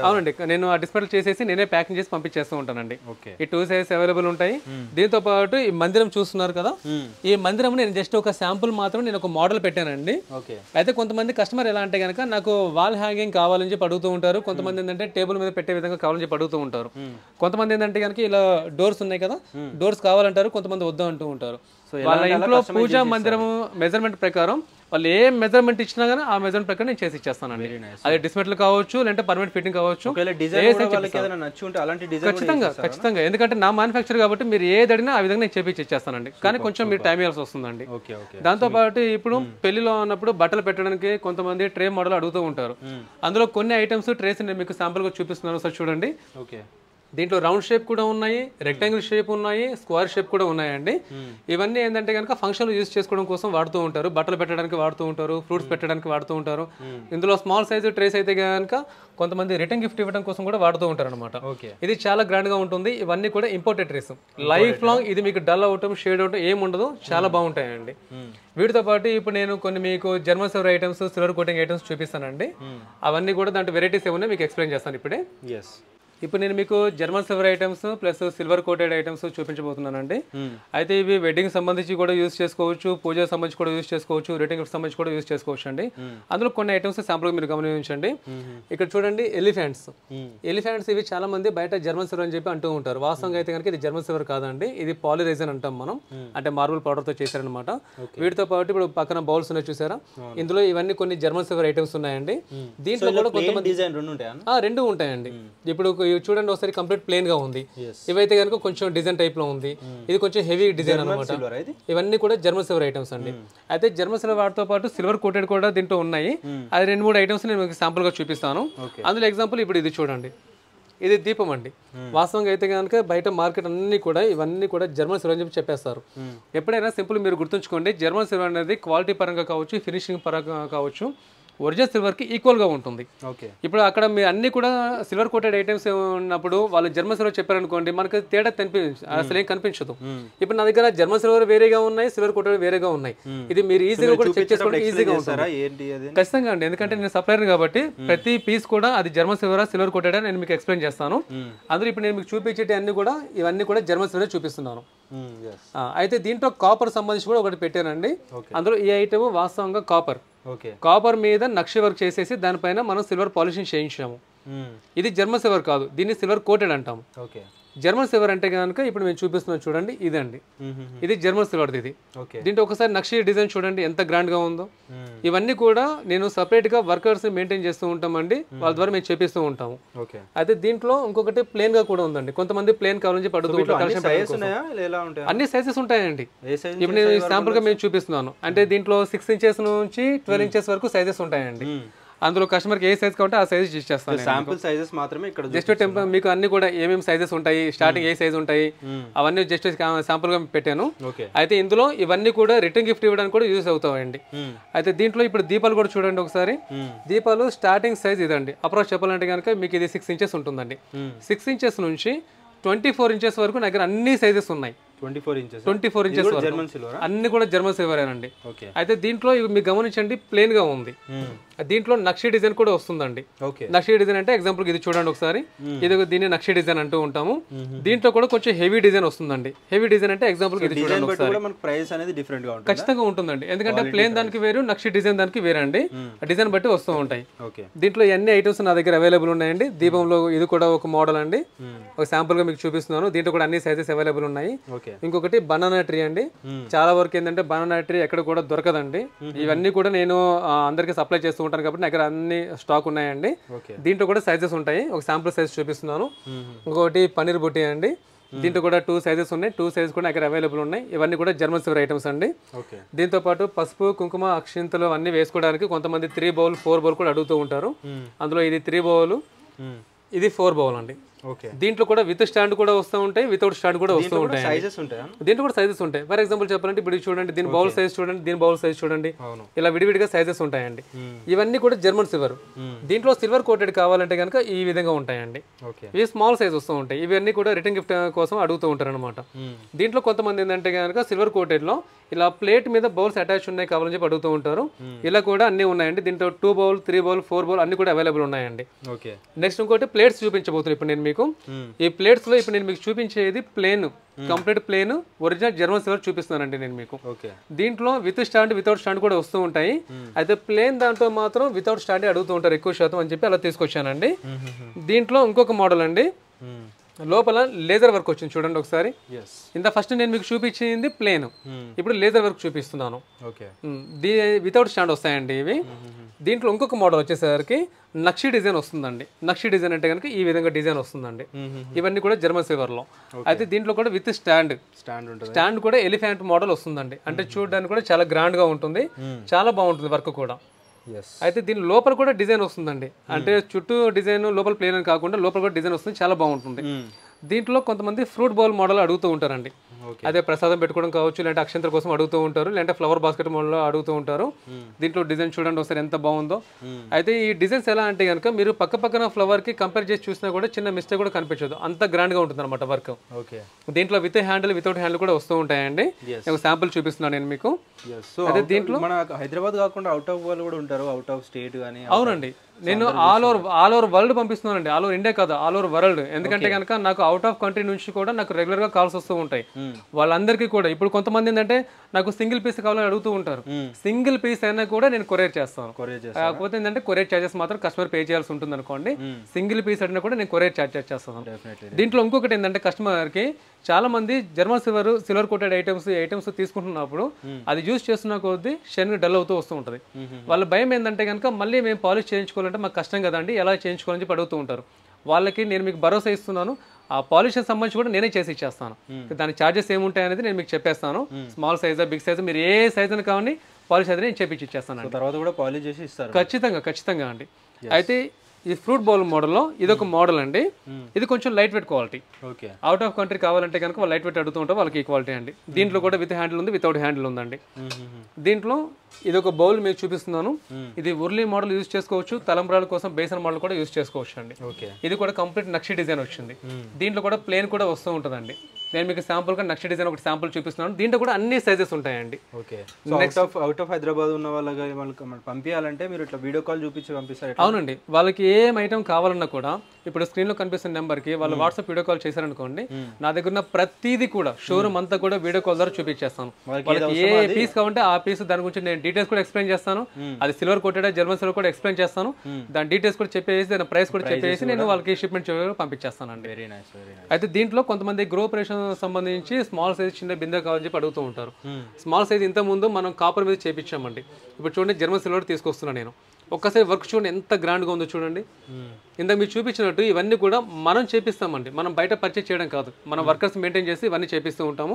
అవునండి నేను ఆ డిస్మెటల్ చేసేసి నేనే ప్యాకింగ్ చేసి పంపించేస్తూ ఉంటానండి ఈ టూ సైజెస్ అవైలబుల్ ఉంటాయి దీంతో పాటు ఈ మందిరం చూస్తున్నారు కదా ఈ మందిరం నేను జస్ట్ ఒక శాంపుల్ మాత్రం నేను ఒక మోడల్ పెట్టానండి అయితే కొంతమంది కస్టమర్ ఎలా అంటే కనుక నాకు వాల్ హ్యాంగింగ్ కావాలని చెప్పి అడుగుతూ ఉంటారు కొంతమంది ఏంటంటే టేబుల్ మీద పెట్టే విధంగా కావాలని చెప్పి అడుగుతూ ఉంటారు కొంతమంది ఏంటంటే కనుక ఇలా డోర్స్ ఉన్నాయి కదా డోర్స్ కావాలంటారు కొంతమంది వద్దా అంటూ ఉంటారు వాళ్ళ ఇంట్లో పూజా మందిరము మెజర్మెంట్ ప్రకారం వాళ్ళు ఏ మెజర్మెంట్ ఇచ్చినా గానీ ఆ మెజర్మెంట్ ప్రకారం నేను చేసి ఇచ్చేస్తానండి అది డిస్మెటల్ కావచ్చు లేదంటే పర్మనెంట్ ఫిట్టింగ్ కావచ్చు ఖచ్చితంగా ఖచ్చితంగా ఎందుకంటే నా మ్యానుఫ్యాక్చర్ కాబట్టి మీరు ఏది అడిగినా ఆ విధంగా నేను చేపించి ఇచ్చేస్తానండి కానీ కొంచెం మీరు టైం ఇవ్వాల్సి వస్తుందండి దాంతో పాటు ఇప్పుడు పెళ్లిలో ఉన్నప్పుడు బట్టలు పెట్టడానికి కొంతమంది ట్రే మోడల్ అడుగుతూ ఉంటారు అందులో కొన్ని ఐటమ్స్ ట్రేస్ నేను మీకు శాంపుల్ గా చూపిస్తున్నాను సార్ చూడండి దీంట్లో రౌండ్ షేప్ కూడా ఉన్నాయి రెక్టాంగిల్ షేప్ ఉన్నాయి స్క్వేర్ షేప్ కూడా ఉన్నాయండి ఇవన్నీ ఏంటంటే కనుక ఫంక్షన్ యూజ్ చేసుకోవడం కోసం వాడుతూ ఉంటారు బట్టలు పెట్టడానికి వాడుతూ ఉంటారు ఫ్రూట్స్ పెట్టడానికి వాడుతూ ఉంటారు ఇందులో స్మాల్ సైజు ట్రేస్ అయితే కనుక కొంతమంది రిటర్న్ గిఫ్ట్ ఇవ్వడం కోసం కూడా వాడుతూ ఉంటారు అనమాట ఇది చాలా గ్రాండ్ గా ఉంటుంది ఇవన్నీ కూడా ఇంపోర్టెడ్ ట్రేస్ లైఫ్ లాంగ్ ఇది మీకు డల్ అవటం షేడ్ అవటం ఏమి ఉండదు చాలా బాగుంటాయండి వీటితో పాటు ఇప్పుడు నేను కొన్ని మీకు German silver items silver coating items చూపిస్తానండి అవన్నీ కూడా దాంట్లో వెరైటీస్ ఏమన్నా మీకు ఎక్స్ప్లెయిన్ చేస్తాను ఇప్పుడే ఇప్పుడు నేను మీకు German silver items plus silver coated items చూపించబోతున్నానండి అయితే ఇవి వెడ్డింగ్ సంబంధించి కూడా యూజ్ చేసుకోవచ్చు పూజ సంబంధించి కూడా యూజ్ చేసుకోవచ్చు రిటర్న్ గిఫ్ట్ సంబంధించి కూడా యూజ్ చేసుకోవచ్చు అండి అందులో కొన్ని ఐటమ్స్ శాంపుల్ మీరు గమనించండి ఇక్కడ చూడండి ఎలిఫెంట్స్ ఎలిఫెంట్స్ ఇవి చాలా మంది బయట జర్మన్ సిల్వర్ అని చెప్పి అంటూ ఉంటారు వాస్తవంగా అయితే కనుక ఇది జర్మన్ సిల్వర్ కాదండి ఇది పాలిరైజన్ అంటాం మనం అంటే మార్బుల్ పౌడర్ తో చేశారనమాట వీటితో పాటు ఇప్పుడు పక్కన బౌల్స్ ఉన్నాయి చూసారా ఇందులో ఇవన్నీ కొన్ని జర్మన్ సిల్వర్ ఐటమ్స్ ఉన్నాయండి దీంట్లో కూడా కొంతమంది రెండు ఉంటాయండి ఇప్పుడు ఇది చూడండి ఒకసారి కంప్లీట్ ప్లేన్ గా ఉంది. ఇవైతే గనుక కొంచెం డిజైన్ టైప్ లో ఉంది. ఇది కొంచెం హెవీ డిజైన్ అన్నమాట. ఇవన్నీ కూడా జర్మన్ సిల్వర్ ఐటమ్స్ అండి. అయితే జర్మన్ సిల్వర్ వాటితో పాటు సిల్వర్ కోటెడ్ కూడా దీంట్లో ఉన్నాయి. అది రెండు మూడు ఐటమ్స్ నేను మీకు శాంపుల్ గా చూపిస్తాను. అందులో ఎగ్జాంపుల్ ఇప్పుడు ఇది చూడండి, ఇది దీపం అండి. వాస్తవంగా అయితే కనుక బయట మార్కెట్ అన్నీ కూడా ఇవన్నీ కూడా జర్మన్ సిల్వర్ అని చెప్పి చెప్పేస్తారు. ఎప్పుడైనా సింపుల్ మీరు గుర్తుంచుకోండి, జర్మన్ సిల్వర్ అనేది క్వాలిటీ పరంగా కావచ్చు, ఫినిషింగ్ పరంగా కావచ్చు, ఒరిజినల్ సిల్వర్కి ఈక్వల్గా ఉంటుంది. ఓకే, ఇప్పుడు అక్కడ మీరు అన్నీ కూడా సిల్వర్ కోటెడ్ ఐటమ్స్ ఉన్నప్పుడు వాళ్ళు జర్మన్ సిల్వర్ చెప్పారనుకోండి, మనకు తేడా కనిపించదు, అసలు ఏం కనిపించదు. ఇప్పుడు నా దగ్గర జర్మన్ సిల్వర్ వేరేగా ఉన్నాయి, సిల్వర్ కోటెడ్ వేరేగా ఉన్నాయి. ఇది మీరు ఈజీగా కూడా చెక్ చేసుకోవడం ఈజీగా ఉంటుంది. ఖచ్చితంగా అండి, ఎందుకంటే నేను సప్లైర్ కాబట్టి ప్రతి పీస్ కూడా అది జర్మన్ సిల్వర్ సిల్వర్ కోటెడ్ నేను మీకు ఎక్స్ప్లెయిన్ చేస్తాను. అందులో ఇప్పుడు నేను మీకు చూపించేటి అన్ని కూడా ఇవన్నీ కూడా జర్మన్ సిల్వర్ చూపిస్తున్నాను. అయితే దీంట్లో కాపర్ సంబంధించి కూడా ఒకటి పెట్టానండి. అందులో ఈ ఐటమ్ వాస్తవంగా కాపర్ కాపర్ మీద నక్షి వర్క్ చేసేసి దానిపైన మనం సిల్వర్ పాలిషింగ్ చేయించాము. ఇది జర్మన్ సిల్వర్ కాదు, దీన్ని సిల్వర్ కోటెడ్ అంటాము. జర్మన్ సిల్వర్ అంటే కనుక ఇప్పుడు మేము చూపిస్తున్నాం చూడండి, ఇదండి. ఇది జర్మన్ సిల్వర్. ఇది దీంట్లో ఒకసారి నక్షి డిజైన్ చూడండి ఎంత గ్రాండ్ గా ఉందో. ఇవన్నీ కూడా నేను సపరేట్ గా వర్కర్స్ మెయింటైన్ చేస్తూ ఉంటామండి, వాళ్ళ ద్వారా మేము చేపిస్తూ ఉంటాము. అయితే దీంట్లో ఇంకొకటి ప్లేన్ గా కూడా ఉందండి. కొంతమంది ప్లేన్ కావాలని చెప్పి అడుగుతూ అన్ని సైజెస్ ఉంటాయండి. ఇప్పుడు నేను శాంపుల్ గా మేము చూపిస్తున్నాను. అంటే దీంట్లో సిక్స్ ఇంచెస్ నుంచి ట్వెల్వ్ ఇంచెస్ వరకు సైజెస్ ఉంటాయండి. అందులో కస్టమర్ కి ఏ సైజ్ కావాలంటే ఆ సైజ్ ఇచ్చేస్తాను. శాంపుల్ సైజెస్ మాత్రమే ఇక్కడ జస్ట్ టెంపుల్ మీకు అన్ని కూడా ఏమేమి సైజెస్ ఉంటాయి, స్టార్టింగ్ ఏ సైజ్ ఉంటాయి, అవన్నీ జస్ట్ శాంపుల్ గా పెట్టాను. అయితే ఇందులో ఇవన్నీ కూడా రిటర్న్ గిఫ్ట్ ఇవ్వడానికి కూడా యూజ్ అవుతాయండి. అయితే దీంట్లో ఇప్పుడు దీపాలు కూడా చూడండి ఒకసారి. దీపాలు స్టార్టింగ్ సైజ్ ఇదండి. అప్రోచ్ చెప్పాలంటే కనుక మీకు ఇది సిక్స్ ఇంచెస్ ఉంటుందండి. సిక్స్ ఇంచెస్ నుంచి ట్వంటీ ఫోర్ ఇంచెస్ వరకు నా దగ్గర అన్ని సైజెస్ ఉన్నాయి. Twenty four inches twenty four inches అన్ని కూడా జర్మన్ సిల్వర్ అండి. అయితే దీంట్లో మీరు గమనించండి, ప్లేన్ గా ఉంది. దీంట్లో నక్షి డిజైన్ కూడా వస్తుందండి. నక్షి డిజైన్ అంటే ఎగ్జాంపుల్ ఇది చూడండి ఒకసారి, ఇది దీన్ని నక్షి డిజైన్ అంటూ ఉంటాము. దీంట్లో కూడా కొంచెం హెవీ డిజైన్ వస్తుందండి. హెవీ డిజైన్ అంటే ఎగ్జాంపుల్ ఇది చూడండి ఒకసారి. ప్రైస్ అనేది డిఫరెంట్ గా ఉంటుంది, ఖచ్చితంగా ఉంటుందండి. ఎందుకంటే ప్లేన్ దానికి వేరు, నక్షి డిజైన్ దానికి వేరే అండి. డిజైన్ బట్టి వస్తూ ఉంటాయి. దీంట్లో ఎన్ని ఐటమ్స్ నా దగ్గర అవైలబుల్ ఉన్నాయండి. దీపంలో ఇది కూడా ఒక మోడల్ అండి, ఒక శాంపుల్ గా మీకు చూపిస్తున్నాను. దీంట్లో కూడా అన్ని సైజెస్ అవైలబుల్ ఉన్నాయి. ఇంకొకటి బనానా ట్రీ అండి. చాలా వరకు ఏంటంటే బనానా ట్రీ ఎక్కడ కూడా దొరకదండి. ఇవన్నీ కూడా నేను అందరికి సప్లై చేస్తూ ఉంటాను కాబట్టి దగ్గర అన్ని స్టాక్ ఉన్నాయండి. దీంట్లో కూడా సైజెస్ ఉంటాయి. ఒక శాంపుల్ సైజ్ చూపిస్తున్నాను. ఇంకొకటి పన్నీర్ బుట్టి అండి. దీంట్లో కూడా టూ సైజెస్ ఉన్నాయి. టూ సైజ్ కూడా దగ్గర అవైలబుల్ ఉన్నాయి. ఇవన్నీ కూడా జర్మన్ సిల్వర్ ఐటమ్స్ అండి. దీంతో పాటు పసుపు, కుంకుమ, అక్షింతలు అన్ని వేసుకోవడానికి కొంతమంది త్రీ బౌల్ ఫోర్ బౌల్ కూడా అడుగుతూ ఉంటారు. అందులో ఇది త్రీ బౌల్, ఇది ఫోర్ బౌల్ అండి. దీంట్లో కూడా విత్ స్టాండ్ కూడా వస్తూ ఉంటాయి, వితౌట్ స్టాండ్ కూడా వస్తూ ఉంటాయి. దీంట్లో కూడా సైజెస్ ఉంటాయి. ఫర్ ఎగ్జాంపుల్ చెప్పాలంటే ఇప్పుడు చూడండి, దీని బౌల్ సైజ్ చూడండి, దీని బౌల్ సైజ్ చూడండి, ఇలా విడివిడిగా సైజెస్ ఉంటాయండి. ఇవన్నీ కూడా జర్మన్ సిల్వర్. దీంట్లో సిల్వర్ కోటెడ్ కావాలంటే కనుక ఈ విధంగా ఉంటాయండి. ఇవి స్మాల్ సైజ్ వస్తూ ఉంటాయి. ఇవన్నీ కూడా రిటర్న్ గిఫ్ట్ కోసం అడుగుతూ ఉంటారు అనమాట. దీంట్లో కొంతమంది ఏంటంటే కనుక సిల్వర్ కోటెడ్ లో ఇలా ప్లేట్ మీద బౌల్స్ అటాచ్ ఉన్నాయి కావాలని చెప్పి అడుగుతూ ఉంటారు. ఇలా కూడా అన్ని ఉన్నాయండి. దీంట్లో two bowl, three bowl, four bowl అన్ని కూడా అవైలబుల్ ఉన్నాయండి. నెక్స్ట్ ఇంకోటి ప్లేట్స్ చూపించబోతున్నాను ఇప్పుడు నేను మీకు. ఈ ప్లేట్స్ లో ఇప్పుడు నేను మీకు చూపించేది plain, complete plain original German silver చూపిస్తున్నానండి నేను మీకు. దీంట్లో విత్ స్టాండ్, వితౌట్ స్టాండ్ కూడా వస్తూ ఉంటాయి. అయితే ప్లేన్ దాంట్లో మాత్రం వితౌట్ స్టాండ్ అడుగుతూ ఉంటారు ఎక్కువ శాతం అని చెప్పి అలా తీసుకొచ్చానండి. దీంట్లో ఇంకొక మోడల్ అండి. లోపల లేజర్ వర్క్ వచ్చింది చూడండి ఒకసారి. ఇంత ఫస్ట్ నేను మీకు చూపించింది ప్లేన్, ఇప్పుడు లేజర్ వర్క్ చూపిస్తున్నాను. వితౌట్ స్టాండ్ వస్తాయండి ఇవి. దీంట్లో ఇంకొక మోడల్ వచ్చేసరికి నక్షి డిజైన్ వస్తుందండి. నక్షి డిజైన్ అంటే కనుక ఈ విధంగా డిజైన్ వస్తుందండి. ఇవన్నీ కూడా జర్మన్ సిల్వర్ లో. అయితే దీంట్లో కూడా విత్ స్టాండ్ స్టాండ్ స్టాండ్ కూడా ఎలిఫెంట్ మోడల్ వస్తుందండి. అంటే చూడడానికి కూడా చాలా గ్రాండ్ గా ఉంటుంది, చాలా బాగుంటుంది వర్క్ కూడా. అయితే దీని లోపల కూడా డిజైన్ వస్తుందండి. అంటే చుట్టూ డిజైన్, లోపల ప్లేన్ అని కాకుండా లోపల కూడా డిజైన్ వస్తుంది, చాలా బాగుంటుంది. దీంట్లో కొంతమంది ఫ్రూట్ బౌల్ మోడల్ అడుగుతూ ఉంటారండి. అదే ప్రసాదం పెట్టుకోవడం కావచ్చు, లేదంటే అక్షంతల కోసం అడుగుతూ ఉంటారు, లేదంటే ఫ్లవర్ బాస్కెట్ మోడల్ అడుగుతూ ఉంటారు. దీంట్లో డిజైన్ చూడండి ఒకసారి ఎంత బాగుందో. అయితే ఈ డిజైన్స్ ఎలా అంటే కనుక మీరు పక్క పక్కన ఫ్లవర్ కి కంపేర్ చేసి చూసినా కూడా చిన్న మిస్టేక్ కూడా కనిపించదు, అంత గ్రాండ్ గా ఉంటుంది అనమాట వర్క్. దీంట్లో విత్ హ్యాండిల్, వితౌట్ హ్యాండిల్ కూడా వస్తూ ఉంటాయండి. నేను శాంపుల్ చూపిస్తున్నాను నేను మీకు. అదే దీంట్లో మన హైదరాబాద్ కాకుండా అవుట్ ఆఫ్ వరల్డ్ కూడా ఉంటారు, అవుట్ ఆఫ్ స్టేట్ కానీ. అవునండి, నేను all over all over world పంపిస్తున్నానండి. ఆల్ ఓవర్ ఇండియా కాదు, ఆల్ ఓవర్ వరల్డ్. ఎందుకంటే కనుక నాకు అవుట్ ఆఫ్ కంట్రీ నుంచి కూడా నాకు రెగ్యులర్ గా కాల్స్ వస్తూ ఉంటాయి. వాళ్ళందరికీ కూడా ఇప్పుడు కొంతమంది ఏంటంటే నాకు సింగిల్ పీస్ కావాలని అడుగుతూ ఉంటారు. సింగిల్ పీస్ అయినా కూడా నేను కొరియర్ చేస్తాను. కాకపోతే ఏంటంటే కొరియర్ చార్జెస్ మాత్రం కస్టమర్ పే చేయాల్సి ఉంటుంది అనుకోండి. సింగిల్ పీస్ అయినా కూడా నేను కొరియర్ చార్జెస్ చేస్తాను. దీంట్లో ఇంకొకటి ఏంటంటే కస్టమర్ కి చాలా మంది German silver silver coated items items తీసుకుంటున్నప్పుడు అది యూజ్ చేస్తున్న కొద్దీ షైన్ డల్ అవుతూ వస్తూ ఉంటుంది. వాళ్ళ భయం ఏంటంటే కనుక మళ్ళీ మేము పాలిష్ చేయించుకోవాలంటే మాకు కష్టం కదండి, ఎలా చేయించుకోవాలని చెప్పి అడుగుతూ ఉంటారు. వాళ్ళకి నేను మీకు భరోసా ఇస్తున్నాను. ఆ పాలిషర్ సంబంధించి కూడా నేనే చేసి ఇచ్చేస్తాను. దాని చార్జెస్ ఏముంటాయి అనేది నేను మీకు చెప్పేస్తాను. స్మాల్ సైజా బిగ్ సైజా మీరు ఏ సైజ్ అని కావండి పాలిష్ అయితే నేను చేపించి ఇచ్చేస్తాను. తర్వాత కూడా పాలిష్ చేసి ఇస్తారు ఖచ్చితంగా ఖచ్చితంగా అండి. అయితే ఈ ఫ్రూట్ బౌల్ మోడల్లో ఇదొక మోడల్ అండి. ఇది కొంచెం light weight quality. Okay, out of country కావాలంటే కనుక వాళ్ళు లైట్ వెయిట్ అడుగుతూ ఉంటారు, వాళ్ళకి ఈ క్వాలిటీ అండి. దీంట్లో కూడా విత్ హ్యాండిల్ ఉంది, వితౌట్ హ్యాండిల్ ఉందండి. దీంట్లో ఇదొక బౌల్ మీకు చూపిస్తున్నాను. ఇది ఉర్లీ మోడల్ యూజ్ చేసుకోవచ్చు, తలంబ్రాల కోసం బేసన్ మోడల్ కూడా యూజ్ చేసుకోవచ్చు అండి. ఇది కూడా కంప్లీట్ నక్షి డిజైన్ వచ్చింది. దీంట్లో కూడా ప్లేన్ కూడా వస్తూ ఉంటుందండి. నేను మీకు శాంపుల్ గా నక్షి డిజైన్ ఒకటి శాంపుల్ చూపిస్తున్నాను. దీంట్లో కూడా అన్ని సైజెస్ ఉంటాయండి. Okay, next of out of Hyderabad ఉన్న వాళ్ళకి మనం పంపించాలంటే మీరు ఇట్లా వీడియో కాల్ చూపించి పంపిస్తారు. అవునండి, వాళ్ళకి ఏం ఐటమ్ కావాలన్నా కూడా ఇప్పుడు స్క్రీన్ లో కనిపిస్తున్న నెంబర్ కి వాళ్ళు వాట్సాప్ వీడియో కాల్ చేశారనుకోండి, నా దగ్గర ఉన్న ప్రతిదీ కూడా షోరూమ్ అంతా కూడా వీడియో కాల్ ద్వారా చూపించేస్తాను. వాళ్ళకి ఏ పీస్ కావాలంటే ఆ పీస్ దాని గురించి నేను డీటెయిల్స్ కూడా ఎక్స్ప్లెయిన్ చేస్తాను. అది సిల్వర్ కోటెడ్ జర్మన్ సిల్వర్ కూడా ఎక్స్ప్లెయిన్ చేస్తాను. దాని డీటెయిల్స్ కూడా చెప్పేసి దాని ప్రైస్ కూడా చెప్పేసి నేను వాళ్ళకి షిప్మెంట్ పంపించేస్తాను అండి. Very nice very nice. అయితే దీంట్లో కొంతమంది గ్రో ఆపరేషన్ సంబంధించి స్మాల్ సైజ్ చిన్న బిందె కావాలని చెప్పి అడుగుతూ ఉంటారు. స్మాల్ సైజ్ ఇంత ముందు మనం కాపర్ మీద చేపించామండి. ఇప్పుడు చూడండి జర్మన్ సిల్వర్ తీసుకొస్తున్నాను నేను. ఒక్కసారి వర్క్ చూడండి ఎంత గ్రాండ్గా ఉందో చూడండి. ఇందాక మీరు చూపించినట్టు ఇవన్నీ కూడా మనం చేపిస్తామండి. మనం బయట పర్చేజ్ చేయడం కాదు, మనం వర్కర్స్ మెయింటైన్ చేసి ఇవన్నీ చేపిస్తూ ఉంటాము.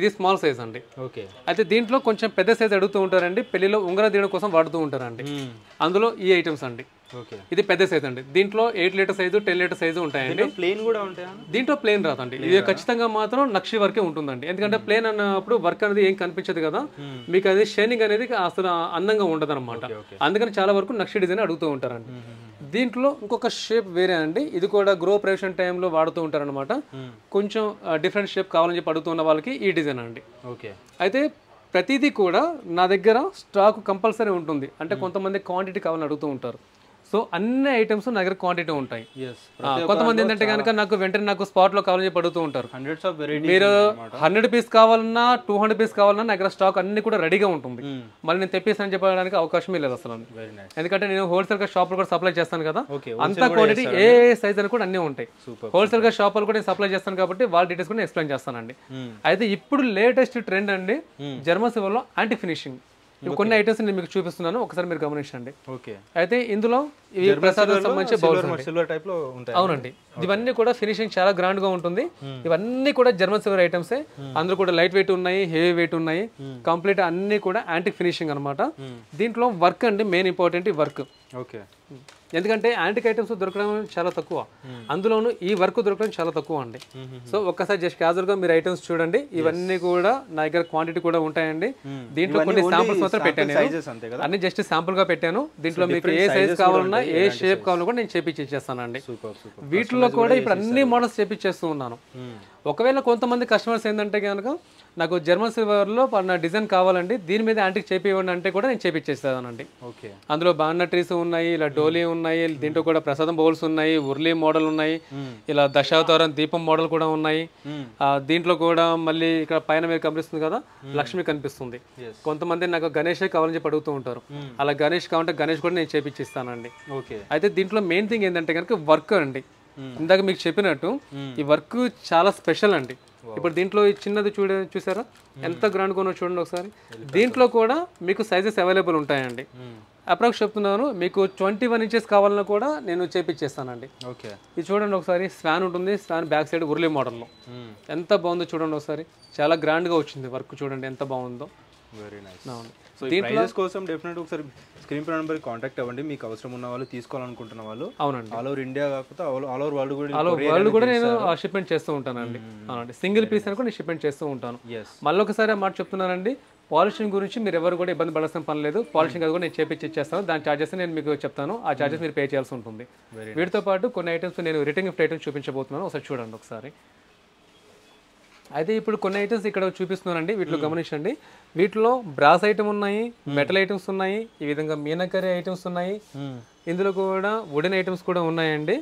ఇది స్మాల్ సైజ్ అండి. ఓకే, అయితే దీంట్లో కొంచెం పెద్ద సైజ్ అడుగుతూ ఉంటారండి. పెళ్లిలో ఉంగరం తీయడం కోసం వాడుతూ ఉంటారండి. అందులో ఈ ఐటమ్స్ అండి. ఇది పెద్ద సైజ్ అండి. దీంట్లో eight litre size ten litre size ఉంటాయండి. ప్లేన్ కూడా ఉంటాయా? దీంట్లో ప్లేన్ రాదండి. ఇది ఖచ్చితంగా మాత్రం నక్షి వర్కే ఉంటుందండి. ఎందుకంటే ప్లేన్ అన్నప్పుడు వర్క్ అనేది ఏం కనిపించదు కదా మీకు, అది షైనింగ్ అనేది అసలు అందంగా ఉండదు అనమాట. అందుకని చాలా వరకు నక్షి డిజైన్ అడుగుతూ ఉంటారండి. దీంట్లో ఇంకొక షేప్ వేరే అండి. ఇది కూడా గ్రో ప్రొఫెషన్ టైంలో వాడుతూ ఉంటారనమాట. కొంచెం డిఫరెంట్ షేప్ కావాలని చెప్పి అడుగుతున్న వాళ్ళకి ఈ డిజైన్ అండి. ఓకే, అయితే ప్రతిదీ కూడా నా దగ్గర స్టాక్ కంపల్సరీ ఉంటుంది. అంటే కొంతమంది క్వాంటిటీ కావాలని అడుగుతూ ఉంటారు. సో అన్ని ఐటమ్స్ నా దగ్గర క్వాంటిటీ ఉంటాయి. కొంతమంది ఏంటంటే కనుక నాకు వెంటనే నాకు స్పాట్ లో కావాలని పడుతూ ఉంటారు. మీరు హండ్రెడ్ పీస్ కావాలన్నా టూ హండ్రెడ్ పీస్ కావాలన్నా నా దగ్గర స్టాక్ అన్ని కూడా రెడీగా ఉంటుంది. మళ్ళీ నేను తెప్పిస్తానని చెప్పడానికి అవకాశమే లేదు అసలు. ఎందుకంటే నేను హోల్సేల్ గా షాప్ లో కూడా సప్లై చేస్తాను కదా, అంత క్వాంటిటీ ఏ సైజ్ అని కూడా అన్ని ఉంటాయి. హోల్సేల్ గా షాప్ లో కూడా నేను సప్లై చేస్తాను కాబట్టి వాళ్ళ డీటెయిల్స్ కూడా ఎక్స్ప్లెయిన్ చేస్తానండి. అయితే ఇప్పుడు లేటెస్ట్ ట్రెండ్ అండి జర్మన్ సిల్వర్ లో యాంటీ ఫినిషింగ్. కొన్ని ఐటమ్స్ నేను మీకు చూపిస్తున్నాను, ఒకసారి మీరు గమనించండి. ఓకే, అయితే ఇందులో ప్రసాదం సంబంధించి సిల్వర్ టైప్ లో ఉంటాయి. అవునండి, ఇవన్నీ కూడా ఫినిషింగ్ చాలా గ్రాండ్ గా ఉంటుంది. ఇవన్నీ కూడా జర్మన్ సిల్వర్ ఐటమ్సే. అందులో కూడా లైట్ వెయిట్ ఉన్నాయి, హెవీ వెయిట్ ఉన్నాయి, కంప్లీట్ అన్ని కూడా యాంటిక్ ఫినిషింగ్ అనమాట. దీంట్లో వర్క్ అండి మెయిన్ ఇంపార్టెంట్ ఈ వర్క్. ఓకే, ఎందుకంటే యాంటిక్ ఐటమ్స్ దొరకడం చాలా తక్కువ, అందులోనూ ఈ వర్క్ దొరకడం చాలా తక్కువ అండి. సో ఒక్కసారి జస్ట్ క్యాజువల్ గా మీరు ఐటమ్స్ చూడండి. ఇవన్నీ కూడా నా దగ్గర క్వాంటిటీ కూడా ఉంటాయండి. దీంట్లో కొన్ని శాంపుల్స్ మాత్రం పెట్టాను, అన్ని జస్ట్ శాంపుల్ గా పెట్టాను. దీంట్లో మీకు ఏ సైజ్ కావాలన్నా ఏ షేప్ కావాలన్నా కూడా నేను చేపించేస్తానండి. వీటిలో కూడా ఇప్పుడు అన్ని మోడల్స్ చేపించేస్తూ ఉన్నాను. ఒకవేళ కొంతమంది కస్టమర్స్ ఏంటంటే కనుక నాకు జర్మన్ సిల్వర్ లో పన్న డిజైన్ కావాలండి, దీని మీద యాంటిక్ చేపివ్వండి అంటే కూడా నేను చేపించేస్తానండి. అందులో బాగా ట్రీస్ ఉన్నాయి, ఇలా డోలీ ఉన్నాయి, దీంట్లో కూడా ప్రసాదం బౌల్స్ ఉన్నాయి, ఉర్లీ మోడల్ ఉన్నాయి, ఇలా దశావతారం దీపం మోడల్ కూడా ఉన్నాయి. దీంట్లో కూడా మళ్ళీ ఇక్కడ పైన మీరు కనిపిస్తుంది కదా లక్ష్మి కనిపిస్తుంది. కొంతమంది నాకు గణేష్ కావాలని చెప్పి అడుగుతూ ఉంటారు. అలా గణేష్ కావాలంటే గణేష్ కూడా నేను చేపించేస్తానండి. అయితే దీంట్లో మెయిన్ థింగ్ ఏంటంటే కనుక వర్క్ అండి. ఇందాక మీకు చెప్పినట్టు ఈ వర్క్ చాలా స్పెషల్ అండి. ఇప్పుడు దీంట్లో ఈ చిన్నది చూడ చూసారా ఎంత గ్రాండ్ కొనో చూడండి ఒకసారి. దీంట్లో కూడా మీకు సైజెస్ అవైలబుల్ ఉంటాయండి. అప్రాక్స్ చెప్తున్నాను మీకు ట్వంటీ వన్ ఇంచెస్ కావాలన్నా కూడా నేను చేపించేస్తానండి. ఓకే, ఇది చూడండి ఒకసారి. స్వాన్ ఉంటుంది, స్వాన్ బ్యాక్ సైడ్ ఉర్లీ మోడల్లో ఎంత బాగుందో చూడండి ఒకసారి. చాలా గ్రాండ్గా వచ్చింది వర్క్ చూడండి ఎంత బాగుందో. Very nice. సో ఈ ప్రైజెస్ కోసం డెఫినెట్గా ఒకసారి స్క్రీన్ పే నెంబర్కి కాంటాక్ట్ అవ్వండి. మీకు అవసరం ఉన్న వాళ్ళు, తీసుకోవాలనుకుంటున్న వాళ్ళు. అవునండి, ఆల్ ఓవర్ ఇండియా కాకపోతే ఆల్ ఓవర్ వరల్డ్ కూడా ఆల్ ఓవర్ వరల్డ్ కూడా నేను షిప్మెంట్ చేస్తూ ఉంటానండి. అవునండి, సింగిల్ పీస్ అని కూడా నేను షిప్మెంట్ చేస్తూ ఉంటాను. మళ్ళీ ఒకసారి మాట చెప్తున్నానండి, పాలిషింగ్ గురించి మీరు ఎవరు కూడా ఇబ్బంది పడాల్సిన పని లేదు. పాలిషింగ్ అది కూడా నేను చేపించి ఇచ్చేస్తాను. దాని ఛార్జెస్ నేను మీకు చెప్తాను, ఆ ఛార్జెస్ మీరు పే చేయాల్సి ఉంటుంది. వీటితో పాటు కొన్ని ఐటమ్స్ నేను రిటర్న్ గిఫ్ట్ ఐటమ్స్ చూపించబోతున్నాను, ఒకసారి చూడండి ఒకసారి. అయితే ఇప్పుడు కొన్ని ఐటమ్స్ ఇక్కడ చూపిస్తున్నానండి. వీటిలో గమనించండి, వీటిలో బ్రాస్ ఐటమ్ ఉన్నాయి, మెటల్ ఐటమ్స్ ఉన్నాయి, ఈ విధంగా మీనాకరీ ఐటమ్స్ ఉన్నాయి, ఇందులో కూడా వుడెన్ ఐటమ్స్ కూడా ఉన్నాయండి.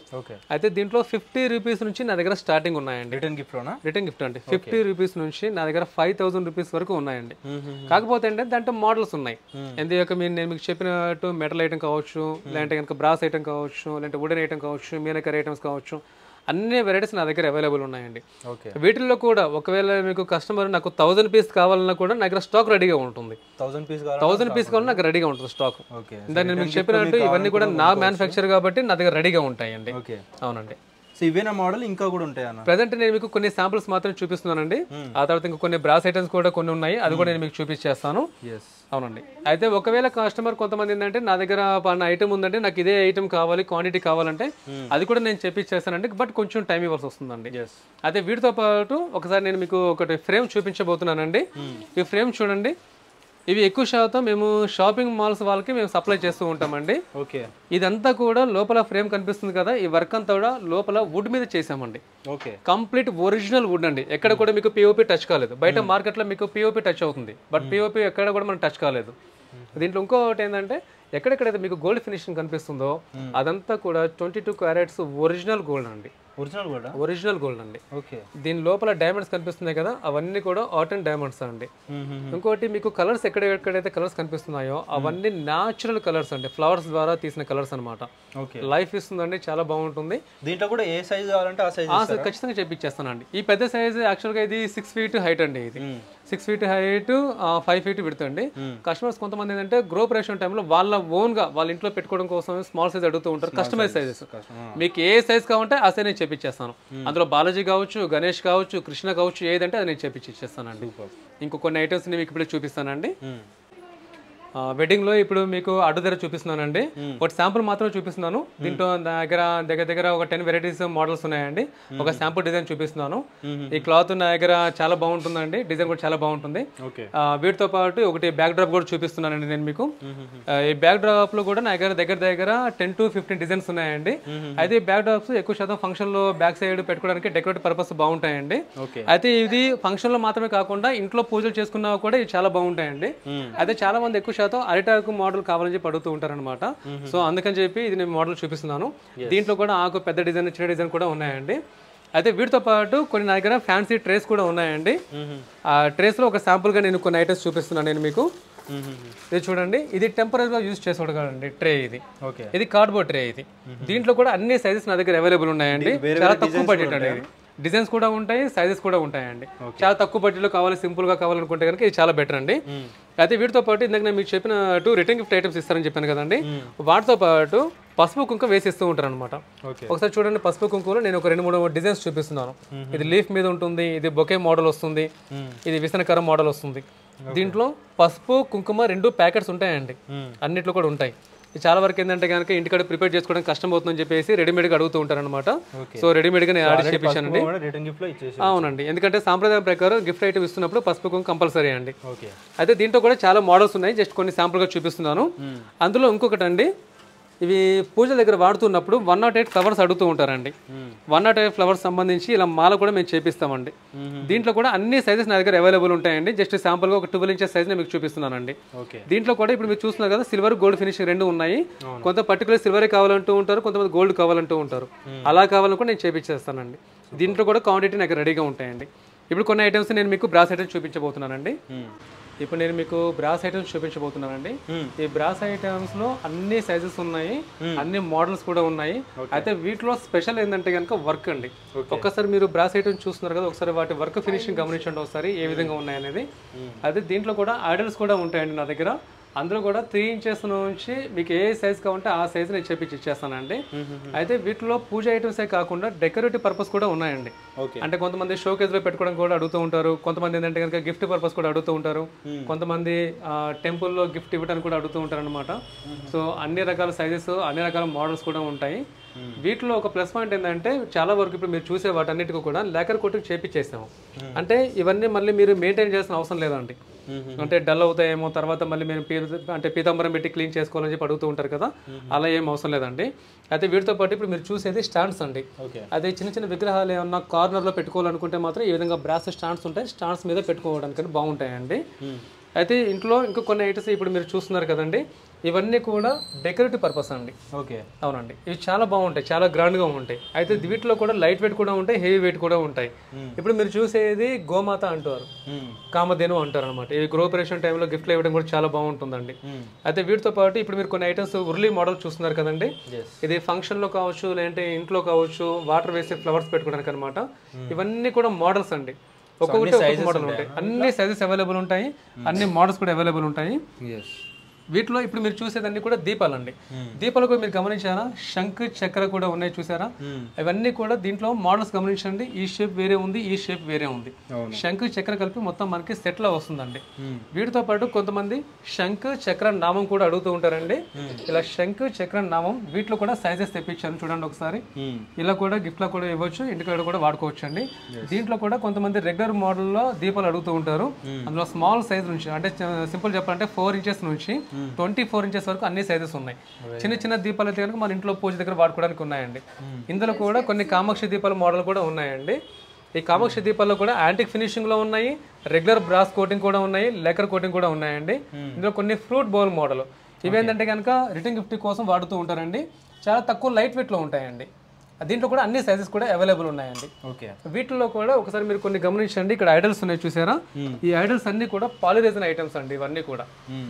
అయితే దీంట్లో ఫిఫ్టీ రూపీస్ నుంచి నా దగ్గర స్టార్టింగ్ ఉన్నాయండి. రిటర్న్ గిఫ్ట్ రిటర్న్ గిఫ్ట్ అండి. ఫిఫ్టీ రూపీస్ నుంచి నా దగ్గర ఫైవ్ థౌసండ్ రూపీస్ వరకు ఉన్నాయండి. కాకపోతే అంటే దాంట్లో మోడల్స్ ఉన్నాయి. ఎందుకంటే మీరు నేను మీకు చెప్పినట్టు మెటల్ ఐటమ్ కావచ్చు, లేదంటే కనుక బ్రాస్ ఐటమ్ కావచ్చు, లేదంటే వుడెన్ ఐటమ్ కావచ్చు, మీనాకరీ ఐటమ్స్ కావచ్చు, అన్ని వెరైటీస్ నా దగ్గర అవైలబుల్ ఉన్నాయండి. వీటిల్లో కూడా ఒకవేళ మీకు కస్టమర్ నాకు థౌసండ్ పీస్ కావాలన్నా కూడా నా దగ్గర స్టాక్ రెడీగా ఉంటుంది. థౌసండ్ పీస్ థౌసండ్ పీస్ కావాలన్నా నాకు రెడీగా ఉంటుంది స్టాక్. నేను మీకు చెప్పినట్టు ఇవన్నీ కూడా నా మ్యానుఫ్యాక్చర్ కాబట్టి నా దగ్గర రెడీగా ఉంటాయండి. అవునండి. సో ఇవేనా మోడల్ ఇంకా కూడా ఉంటాయా అన్న? ప్రెజెంట్ నేను మీకు కొన్ని శాంపిల్స్ మాత్రమే చూపిస్తున్నానండి. ఆ తర్వాత ఇంకా కొన్ని బ్రాస్ ఐటమ్స్ కూడా కొన్ని ఉన్నాయి, అది కూడా నేను మీకు చూపించేస్తాను. yes అవునండి. అయితే ఒకవేళ కస్టమర్ కొంతమంది ఏంటంటే నా దగ్గర పన్న ఐటమ్ ఉందంటే నాకు ఇదే ఐటమ్ కావాలి క్వాంటిటీ కావాలంటే అది కూడా నేను చెప్పించేస్తానండి, బట్ కొంచెం టైం ఇవ్వాల్సి వస్తుందండి. అయితే వీటితో పాటు ఒకసారి నేను మీకు ఒకటి ఫ్రేమ్ చూపించబోతున్నానండి. ఈ ఫ్రేమ్ చూడండి, ఇవి ఎక్కువ శాతం మేము షాపింగ్ మాల్స్ వాళ్ళకి మేము సప్లై చేస్తూ ఉంటామండి. ఓకే, ఇదంతా కూడా లోపల ఫ్రేమ్ కనిపిస్తుంది కదా, ఈ వర్క్ అంతా కూడా లోపల వుడ్ మీద చేసామండి. ఓకే, కంప్లీట్ ఒరిజినల్ వుడ్ అండి, ఎక్కడ కూడా మీకు పిఓపి టచ్ కాలేదు. బయట మార్కెట్లో మీకు పిఓపి టచ్ అవుతుంది, బట్ పిఓపి ఎక్కడ కూడా మనం టచ్ కాలేదు. దీంట్లో ఇంకోటి ఏంటంటే ఎక్కడెక్కడైతే మీకు గోల్డ్ ఫినిషింగ్ కనిపిస్తుందో అదంతా కూడా twenty two carats original gold అండి. ఒరిజినల్ గోల్డ్ ఒరిజినల్ గోల్డ్ అండి. ఓకే, దీని లోపల డైమండ్స్ కనిపిస్తున్నాయి కదా, అవన్నీ కూడా ఆటన్ డైమండ్స్ అండి. ఇంకోటి మీకు కలర్స్ ఎక్కడ ఎక్కడైతే కలర్స్ కనిపిస్తున్నాయో అవన్నీ న్యాచురల్ కలర్స్ అండి, ఫ్లవర్స్ ద్వారా తీసిన కలర్స్ అనమాట. లైఫ్ ఇస్తుందండి, చాలా బాగుంటుంది. దీంట్లో కూడా ఏ సైజ్ కావాలంటే ఆ సైజ్ ఖచ్చితంగా చేపించేస్తానండి. ఈ పెద్ద సైజ్ యాక్చువల్గా ఇది సిక్స్ ఫీట్ హైట్ అండి, ఇది six feet height five feet విడుతుంది. కస్టమర్స్ కొంతమంది ఏంటంటే గ్రో ప్రేషన్ టైంలో వాళ్ళ ఓన్ గా వాళ్ళ ఇంట్లో పెట్టుకోవడం కోసం స్మాల్ సైజ్ అడుగుతూ ఉంటారు. కస్టమైజ్ సైజెస్ మీకు ఏ సైజ్ కావాలంటే ఆ సైజ్ నేను చేపించేస్తాను. అందులో బాలాజీ కావచ్చు, గణేష్ కావచ్చు, కృష్ణ కావచ్చు, ఏదంటే అది నేను చేపించేస్తానండి. ఇంకో కొన్ని ఐటమ్స్ నేను మీకు ఇప్పుడు చూపిస్తానండి. వెడ్డింగ్ లో ఇప్పుడు మీకు అడ్డు దగ్గర చూపిస్తున్నానండి, ఒక శాంపుల్ మాత్రమే చూపిస్తున్నాను. దీంట్లో దగ్గర దగ్గర దగ్గర ఒక టెన్ వెరైటీస్ మోడల్స్ ఉన్నాయండి. ఒక శాంపుల్ డిజైన్ చూపిస్తున్నాను. ఈ క్లాత్ నా దగ్గర చాలా బాగుంటుందండి, డిజైన్ కూడా చాలా బాగుంటుంది. వీటితో పాటు ఒకటి బ్యాక్ డ్రాప్ కూడా చూపిస్తున్నానండి నేను మీకు. ఈ బ్యాక్ డ్రాప్ లో కూడా నా దగ్గర దగ్గర దగ్గర టెన్ టు ఫిఫ్టీన్ డిజైన్స్ ఉన్నాయండి. అయితే ఈ బ్యాక్ డ్రాప్స్ ఎక్కువ శాతం ఫంక్షన్ లో బ్యాక్ సైడ్ పెట్టుకోవడానికి డెకరేటివ్ పర్పస్ బాగుంటాయండి. అయితే ఇది ఫంక్షన్ లో మాత్రమే కాకుండా ఇంట్లో పూజలు చేసుకున్నా కూడా ఇవి చాలా బాగుంటాయండి. అయితే చాలా మంది ఎక్కువ శాతం అరిటాకు మోడల్ కావాలని చెప్పి అడుగుతూ ఉంటారనమాట. సో అందుకని చెప్పి ఇది నేను మోడల్ చూపిస్తున్నాను. దీంట్లో కూడా ఆకు పెద్ద డిజైన్ చిన్న డిజైన్ కూడా ఉన్నాయండి. అయితే వీటితో పాటు కొన్ని నా దగ్గర ఫ్యాన్సీ ట్రేస్ కూడా ఉన్నాయండి. ఆ ట్రేస్ లో ఒక శాంపుల్ గా నేను కొన్ని ఐటమ్స్ చూపిస్తున్నాను నేను మీకు. ఇది చూడండి, ఇది టెంపరీగా యూజ్ చేసుకోవడం కాదండి ట్రే ఇది. ఓకే, ఇది కార్డ్బోర్డ్ ట్రే ఇది. దీంట్లో కూడా అన్ని సైజెస్ నా దగ్గర అవైలబుల్ ఉన్నాయండి. చాలా తక్కువ బడ్జెట్ అండి, డిజైన్స్ కూడా ఉంటాయి, సైజెస్ కూడా ఉంటాయండి. చాలా తక్కువ బడ్జెట్లో కావాలి, సింపుల్ గా కావాలనుకుంటే కనుక ఇది చాలా బెటర్ అండి. అయితే వీటితో పాటు ఇందాక నేను మీకు చెప్పిన టూ రిటర్న్ గిఫ్ట్ ఐటమ్స్ ఇస్తారని చెప్పాను కదండి, వాటితో పాటు పసుపు కుంకుమ వేసిస్తూ ఉంటారు అనమాట. ఒకసారి చూడండి, పసుపు కుంకుమలో నేను ఒక రెండు మూడు డిజైన్స్ చూపిస్తున్నాను. ఇది లీఫ్ మీద ఉంటుంది, ఇది బొకే మోడల్ వస్తుంది, ఇది విసనకర మోడల్ వస్తుంది. దీంట్లో పసుపు కుంకుమ రెండు ప్యాకెట్స్ ఉంటాయండి, అన్నిట్లో కూడా ఉంటాయి. చాలా వరకు ఏంటంటే కనుక ఇంటికాడ ప్రిపేర్ చేసుకోవడం కష్టం అవుతుందని చెప్పేసి రెడీమేడ్గా అడుగుతూ ఉంటారు అనమాట. సో రెడీమేడ్గా నేను ఆర్డర్ చేయించానండి. అవునండి, ఎందుకంటే సాంప్రదాయం ప్రకారం గిఫ్ట్ ఐటమ్ ఇస్తున్నప్పుడు పసుపు కుంకుమ కంపల్సరీ అండి. అయితే దీంట్లో కూడా చాలా మోడల్స్ ఉన్నాయి, జస్ట్ కొన్ని శాంపుల్గా చూపిస్తున్నాను. అందులో ఇంకొకటి అండి, ఇవి పూజల దగ్గర వాడుతున్నప్పుడు వన్ నాట్ ఎయిట్ ఫ్లవర్స్ అడుగుతూ ఉంటారండి. వన్ నాట్ ఎయిట్ ఫ్లవర్స్ సంబంధించి ఇలా మాల కూడా మేము చేపిస్తామండి. దీంట్లో కూడా అన్ని సైజెస్ నా దగ్గర అవైలబుల్ ఉంటాయండి. జస్ట్ శాంపుల్గా ఒక ట్వెల్వ్ ఇంచెస్ సైజ్ నేను మీకు చూపిస్తున్నానండి. దీంట్లో కూడా ఇప్పుడు మీరు చూస్తున్నారు కదా, సిల్వర్ గోల్డ్ ఫినిషింగ్ రెండు ఉన్నాయి. కొంత పర్టికులర్ సిల్వరే కావాలంటూ ఉంటారు, కొంతమంది గోల్డ్ కావాలంటూ ఉంటారు. అలా కావాలని కూడా నేను చేపించేస్తానండి. దీంట్లో కూడా క్వాంటిటీ నాకు రెడీగా ఉంటాయండి. ఇప్పుడు కొన్ని ఐటమ్స్ నేను మీకు బ్రాస్ ఐటమ్స్ చూపించబోతున్నానండి. ఇప్పుడు నేను మీకు బ్రాస్ ఐటమ్స్ చూపించబోతున్నానండి. ఈ బ్రాస్ ఐటమ్స్ లో అన్ని సైజెస్ ఉన్నాయి, అన్ని మోడల్స్ కూడా ఉన్నాయి. అయితే వీటిలో స్పెషల్ ఏంటంటే కనుక వర్క్ అండి. ఒక్కసారి మీరు బ్రాస్ ఐటమ్స్ చూస్తున్నారు కదా, ఒకసారి వాటి వర్క్ ఫినిషింగ్ గమనించండి ఒకసారి ఏ విధంగా ఉన్నాయనేది. అయితే దీంట్లో కూడా ఐడల్స్ కూడా ఉంటాయండి నా దగ్గర. అందులో కూడా త్రీ ఇంచెస్ నుంచి మీకు ఏ సైజ్ కావాలంటే ఆ సైజ్ నేను చేపించి ఇచ్చేస్తానండి. అయితే వీటిలో పూజ ఐటమ్సే కాకుండా డెకరేటివ్ పర్పస్ కూడా ఉన్నాయండి. అంటే కొంతమంది షోకేజ్లో పెట్టుకోవడం కూడా అడుగుతూ ఉంటారు, కొంతమంది ఏంటంటే కనుక గిఫ్ట్ పర్పస్ కూడా అడుగుతూ ఉంటారు, కొంతమంది టెంపుల్లో గిఫ్ట్ ఇవ్వడానికి కూడా అడుగుతూ ఉంటారు అనమాట. సో అన్ని రకాల సైజెస్, అన్ని రకాల మోడల్స్ కూడా ఉంటాయి. వీటిలో ఒక ప్లస్ పాయింట్ ఏంటంటే చాలా వరకు ఇప్పుడు మీరు చూసే వాటన్నిటికీ కూడా లేకర్ కోటింగ్ చేపించేసాము. అంటే ఇవన్నీ మళ్ళీ మీరు మెయింటైన్ చేయాల్సిన అవసరం లేదండి. అంటే డల్ అవుతాయేమో తర్వాత మళ్ళీ మేము పీ అంటే పీతాంబరం పెట్టి క్లీన్ చేసుకోవాలని చెప్పి అడుగుతూ ఉంటారు కదా, అలా ఏం అవసరం లేదండి. అయితే వీటితో పాటు ఇప్పుడు మీరు చూసేది స్టాండ్స్ అండి. అదే చిన్న చిన్న విగ్రహాలు ఏమన్నా కార్నర్లో పెట్టుకోవాలనుకుంటే మాత్రం ఈ విధంగా బ్రాస్ స్టాండ్స్ ఉంటాయి, స్టాండ్స్ మీద పెట్టుకోవడానికి బాగుంటాయండి. అయితే ఇంట్లో ఇంకా కొన్ని ఐటమ్స్ ఇప్పుడు మీరు చూస్తున్నారు కదండి, ఇవన్నీ కూడా డెకరేటివ్ పర్పస్ అండి. ఓకే, అవునండి, ఇవి చాలా బాగుంటాయి, చాలా గ్రాండ్గా ఉంటాయి. అయితే వీటిలో కూడా లైట్ వెయిట్ కూడా ఉంటాయి, హెవీ వెయిట్ కూడా ఉంటాయి. ఇప్పుడు మీరు చూసేది గోమాత అంటారు, కామధేను అంటారు అనమాట. ఇవి గ్రోపరేషన్ టైంలో గిఫ్ట్లు ఇవ్వడం కూడా చాలా బాగుంటుందండి. అయితే వీటితో పాటు ఇప్పుడు మీరు కొన్ని ఐటమ్స్ ఉర్లీ మోడల్ చూస్తున్నారు కదండి, ఇది ఫంక్షన్లో కావచ్చు, లేదంటే ఇంట్లో కావచ్చు, వాటర్ వేసే ఫ్లవర్స్ పెట్టుకోవడానికి అనమాట. ఇవన్నీ కూడా మోడల్స్ అండి. ఒక్కొక్కటి మోడల్ ఉంటాయి, అన్ని సైజెస్ అవైలబుల్ ఉంటాయి, అన్ని మోడల్స్ కూడా అవైలబుల్ ఉంటాయి. వీటిలో ఇప్పుడు మీరు చూసేదన్నీ కూడా దీపాలండి. దీపాలకు మీరు గమనించారా శంఖ చక్ర కూడా ఉన్నాయి చూసారా, అవన్నీ కూడా దీంట్లో మోడల్స్ గమనించండి. ఈ షేప్ వేరే ఉంది, ఈ షేప్ వేరే ఉంది. శంఖ చక్ర కలిపి మొత్తం మనకి సెట్ లా వస్తుందండి. వీటితో పాటు కొంతమంది శంఖ చక్ర నామం కూడా అడుగుతూ ఉంటారండి. ఇలా శంఖ చక్ర నామం వీటిలో కూడా సైజెస్ తెప్పించాను చూడండి ఒకసారి. ఇలా కూడా గిఫ్ట్ లా కూడా ఇవ్వచ్చు, ఇంటికాడ కూడా వాడుకోవచ్చు అండి. దీంట్లో కూడా కొంతమంది రెగ్యులర్ మోడల్లో దీపాలు అడుగుతూ ఉంటారు. అందులో స్మాల్ సైజ్ నుంచి అంటే సింపుల్ చెప్పాలంటే ఫోర్ ఇంచెస్ నుంచి ట్వంటీ ఫోర్ ఇంచెస్ వరకు అన్ని సైజెస్ ఉన్నాయి. చిన్న చిన్న దీపాలు అయితే కనుక మన ఇంట్లో పూజ దగ్గర వాడుకోవడానికి ఉన్నాయండి. ఇందులో కూడా కొన్ని కామాక్షి దీపాల మోడల్ కూడా ఉన్నాయండి. ఈ కామాక్షి దీపాల్లో కూడా యాంటిక్ ఫినిషింగ్లో ఉన్నాయి, రెగ్యులర్ బ్రాస్ కోటింగ్ కూడా ఉన్నాయి, లెకర్ కోటింగ్ కూడా ఉన్నాయండి. ఇందులో కొన్ని ఫ్రూట్ బౌల్ మోడల్ ఇవేంటంటే కనుక రిటర్న్ గిఫ్ట్ కోసం వాడుతూ ఉంటారండి. చాలా తక్కువ లైట్ వెయిట్లో ఉంటాయండి. దీంట్లో కూడా అన్ని సైజెస్ కూడా అవైలబుల్ ఉన్నాయండి. ఓకే, వీటిలో కూడా ఒకసారి మీరు కొన్ని గమనించండి. ఇక్కడ ఐడల్స్ ఉన్నాయి చూసారా, ఈ ఐడల్స్ అన్ని కూడా పాలిరేజన్ ఐటమ్స్ అండి. ఇవన్నీ కూడా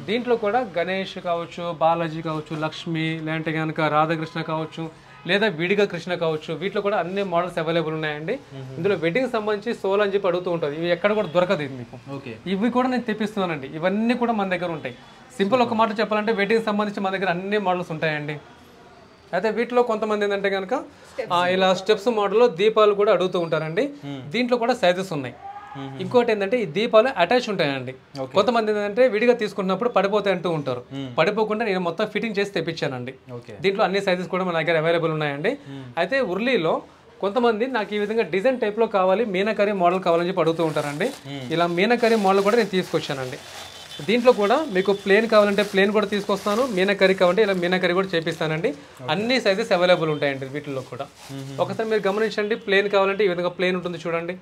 దీంట్లో కూడా గణేష్ కావచ్చు, బాలాజీ కావచ్చు, లక్ష్మి లేదంటే కనుక రాధాకృష్ణ కావచ్చు, లేదా విడిగా కృష్ణ కావచ్చు, వీటిలో కూడా అన్ని మోడల్స్ అవైలబుల్ ఉన్నాయండి. ఇందులో వెడ్డింగ్ సంబంధించి సోల్ అని చెప్పి అడుగుతూ ఉంటుంది. ఇవి ఎక్కడ కూడా దొరకదు ఇది మీకు. ఓకే, ఇవి కూడా నేను తెప్పిస్తున్నానండి. ఇవన్నీ కూడా మన దగ్గర ఉంటాయి. సింపుల్ ఒక మాట చెప్పాలంటే వెడ్డింగ్ సంబంధించి మన దగ్గర అన్ని మోడల్స్ ఉంటాయండి. అయితే వీటిలో కొంతమంది ఏంటంటే కనుక ఇలా స్టెప్స్ మోడల్లో దీపాలు కూడా అడుగుతూ ఉంటారండి. దీంట్లో కూడా సైజెస్ ఉన్నాయి. ఇంకోటి ఏంటంటే ఈ దీపాలు అటాచ్ ఉంటాయండి. కొంతమంది ఏంటంటే విడిగా తీసుకున్నప్పుడు పడిపోతాయి అంటూ ఉంటారు. పడిపోకుండా నేను మొత్తం ఫిట్టింగ్ చేసి తెప్పించానండి. దీంట్లో అన్ని సైజెస్ కూడా మన దగ్గర అవైలబుల్ ఉన్నాయండి. అయితే ఉర్లీలో కొంతమంది నాకు ఈ విధంగా డిజైన్ టైప్లో కావాలి, మీనాకరీ మోడల్ కావాలని చెప్పి అడుగుతూ ఉంటారండి. ఇలా మీనాకరీ మోడల్ కూడా నేను తీసుకొచ్చానండి. దీంట్లో కూడా మీకు ప్లేన్ కావాలంటే ప్లేన్ కూడా తీసుకొస్తాను, మీనాకరీ కావాలంటే ఇలా మీనాకరీ కూడా చేపిస్తానండి. అన్ని సైజెస్ అవైలబుల్ ఉంటాయండి వీటిల్లో కూడా. ఒకసారి మీరు గమనించండి, ప్లేన్ కావాలంటే ఈ విధంగా ప్లేన్ ఉంటుంది చూడండి,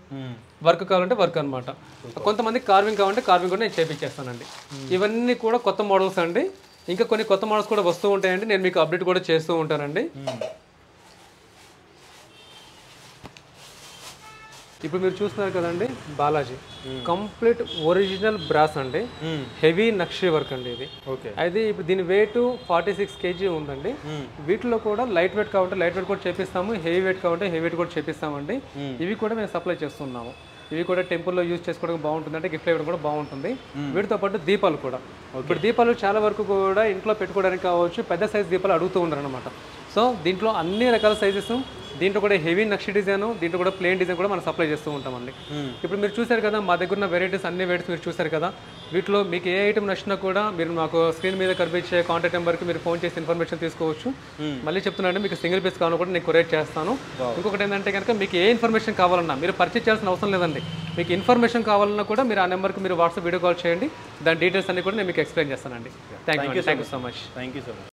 వర్క్ కావాలంటే వర్క్ అనమాట. కొంతమంది కార్వింగ్ కావాలంటే కార్వింగ్ కూడా నేను చేపిచ్చేస్తానండి. ఇవన్నీ కూడా కొత్త మోడల్స్ అండి. ఇంకా కొన్ని కొత్త మోడల్స్ కూడా వస్తూ ఉంటాయండి, నేను మీకు అప్డేట్ కూడా చేస్తూ ఉంటానండి. ఇప్పుడు మీరు చూస్తున్నారు కదండి, బాలాజీ కంప్లీట్ ఒరిజినల్ బ్రాస్ అండి, హెవీ నక్షి వర్క్ అండి ఇది. అయితే ఇప్పుడు దీని వెయిట్ ఫార్టీ సిక్స్ కేజీ ఉందండి. వీటిలో కూడా లైట్ వెయిట్ కావాలంటే లైట్ వెయిట్ కూడా చేపిస్తాము, హెవీ వెయిట్ కావాలంటే హెవీ వెయిట్ కూడా చేపిస్తామండి. ఇవి కూడా మేము సప్లై చేస్తున్నాము. ఇవి కూడా టెంపుల్లో యూజ్ చేసుకోవడం బాగుంటుంది, అంటే గిఫ్ట్ ఇవ్వడం కూడా బాగుంటుంది. వీటితో పాటు దీపాలు కూడా, ఇప్పుడు దీపాలు చాలా వరకు కూడా ఇంట్లో పెట్టుకోవడానికి కావచ్చు, పెద్ద సైజు దీపాలు అడుగుతూ ఉంటారు అనమాట. సో దీంట్లో అన్ని రకాల సైజెస్, దీంట్లో కూడా హెవీ నక్షి డిజైన్, దీంట్లో కూడా ప్లేన్ డిజైన్ కూడా మనం సప్లై చేస్తూ ఉంటామండి. ఇప్పుడు మీరు చూసారు కదా మా దగ్గర ఉన్న వెరైటీస్, అన్ని వెరైటీస్ మీరు చూసారు కదా. వీటిలో మీకు ఏ ఐటమ్ నచ్చినా కూడా మీరు నాకు స్క్రీన్ మీద కనిపించే కాంటాక్ట్ నెంబర్కి మీరు ఫోన్ చేసి ఇన్ఫర్మేషన్ తీసుకోవచ్చు. మళ్ళీ చెప్తున్నానండి, మీకు సింగిల్ పీస్ కావాలని కూడా నేను కొరియర్ చేస్తాను. ఇంకొకటి ఏంటంటే కనుక మీకు ఏ ఇన్ఫర్మేషన్ కావాలన్నా మీరు పర్చేజ్ చేయాల్సిన అవసరం లేదండి. మీకు ఇన్ఫర్మేషన్ కావాలన్నా కూడా మీరు ఆ నెంబర్కి మీరు వాట్సాప్ వీడియో కాల్ చేయండి. దాని డీటెయిల్స్ అన్ని కూడా నేను మీకు ఎక్స్ప్లెయిన్ చేస్తానండి. Thank you, thank you so much, thank you so much.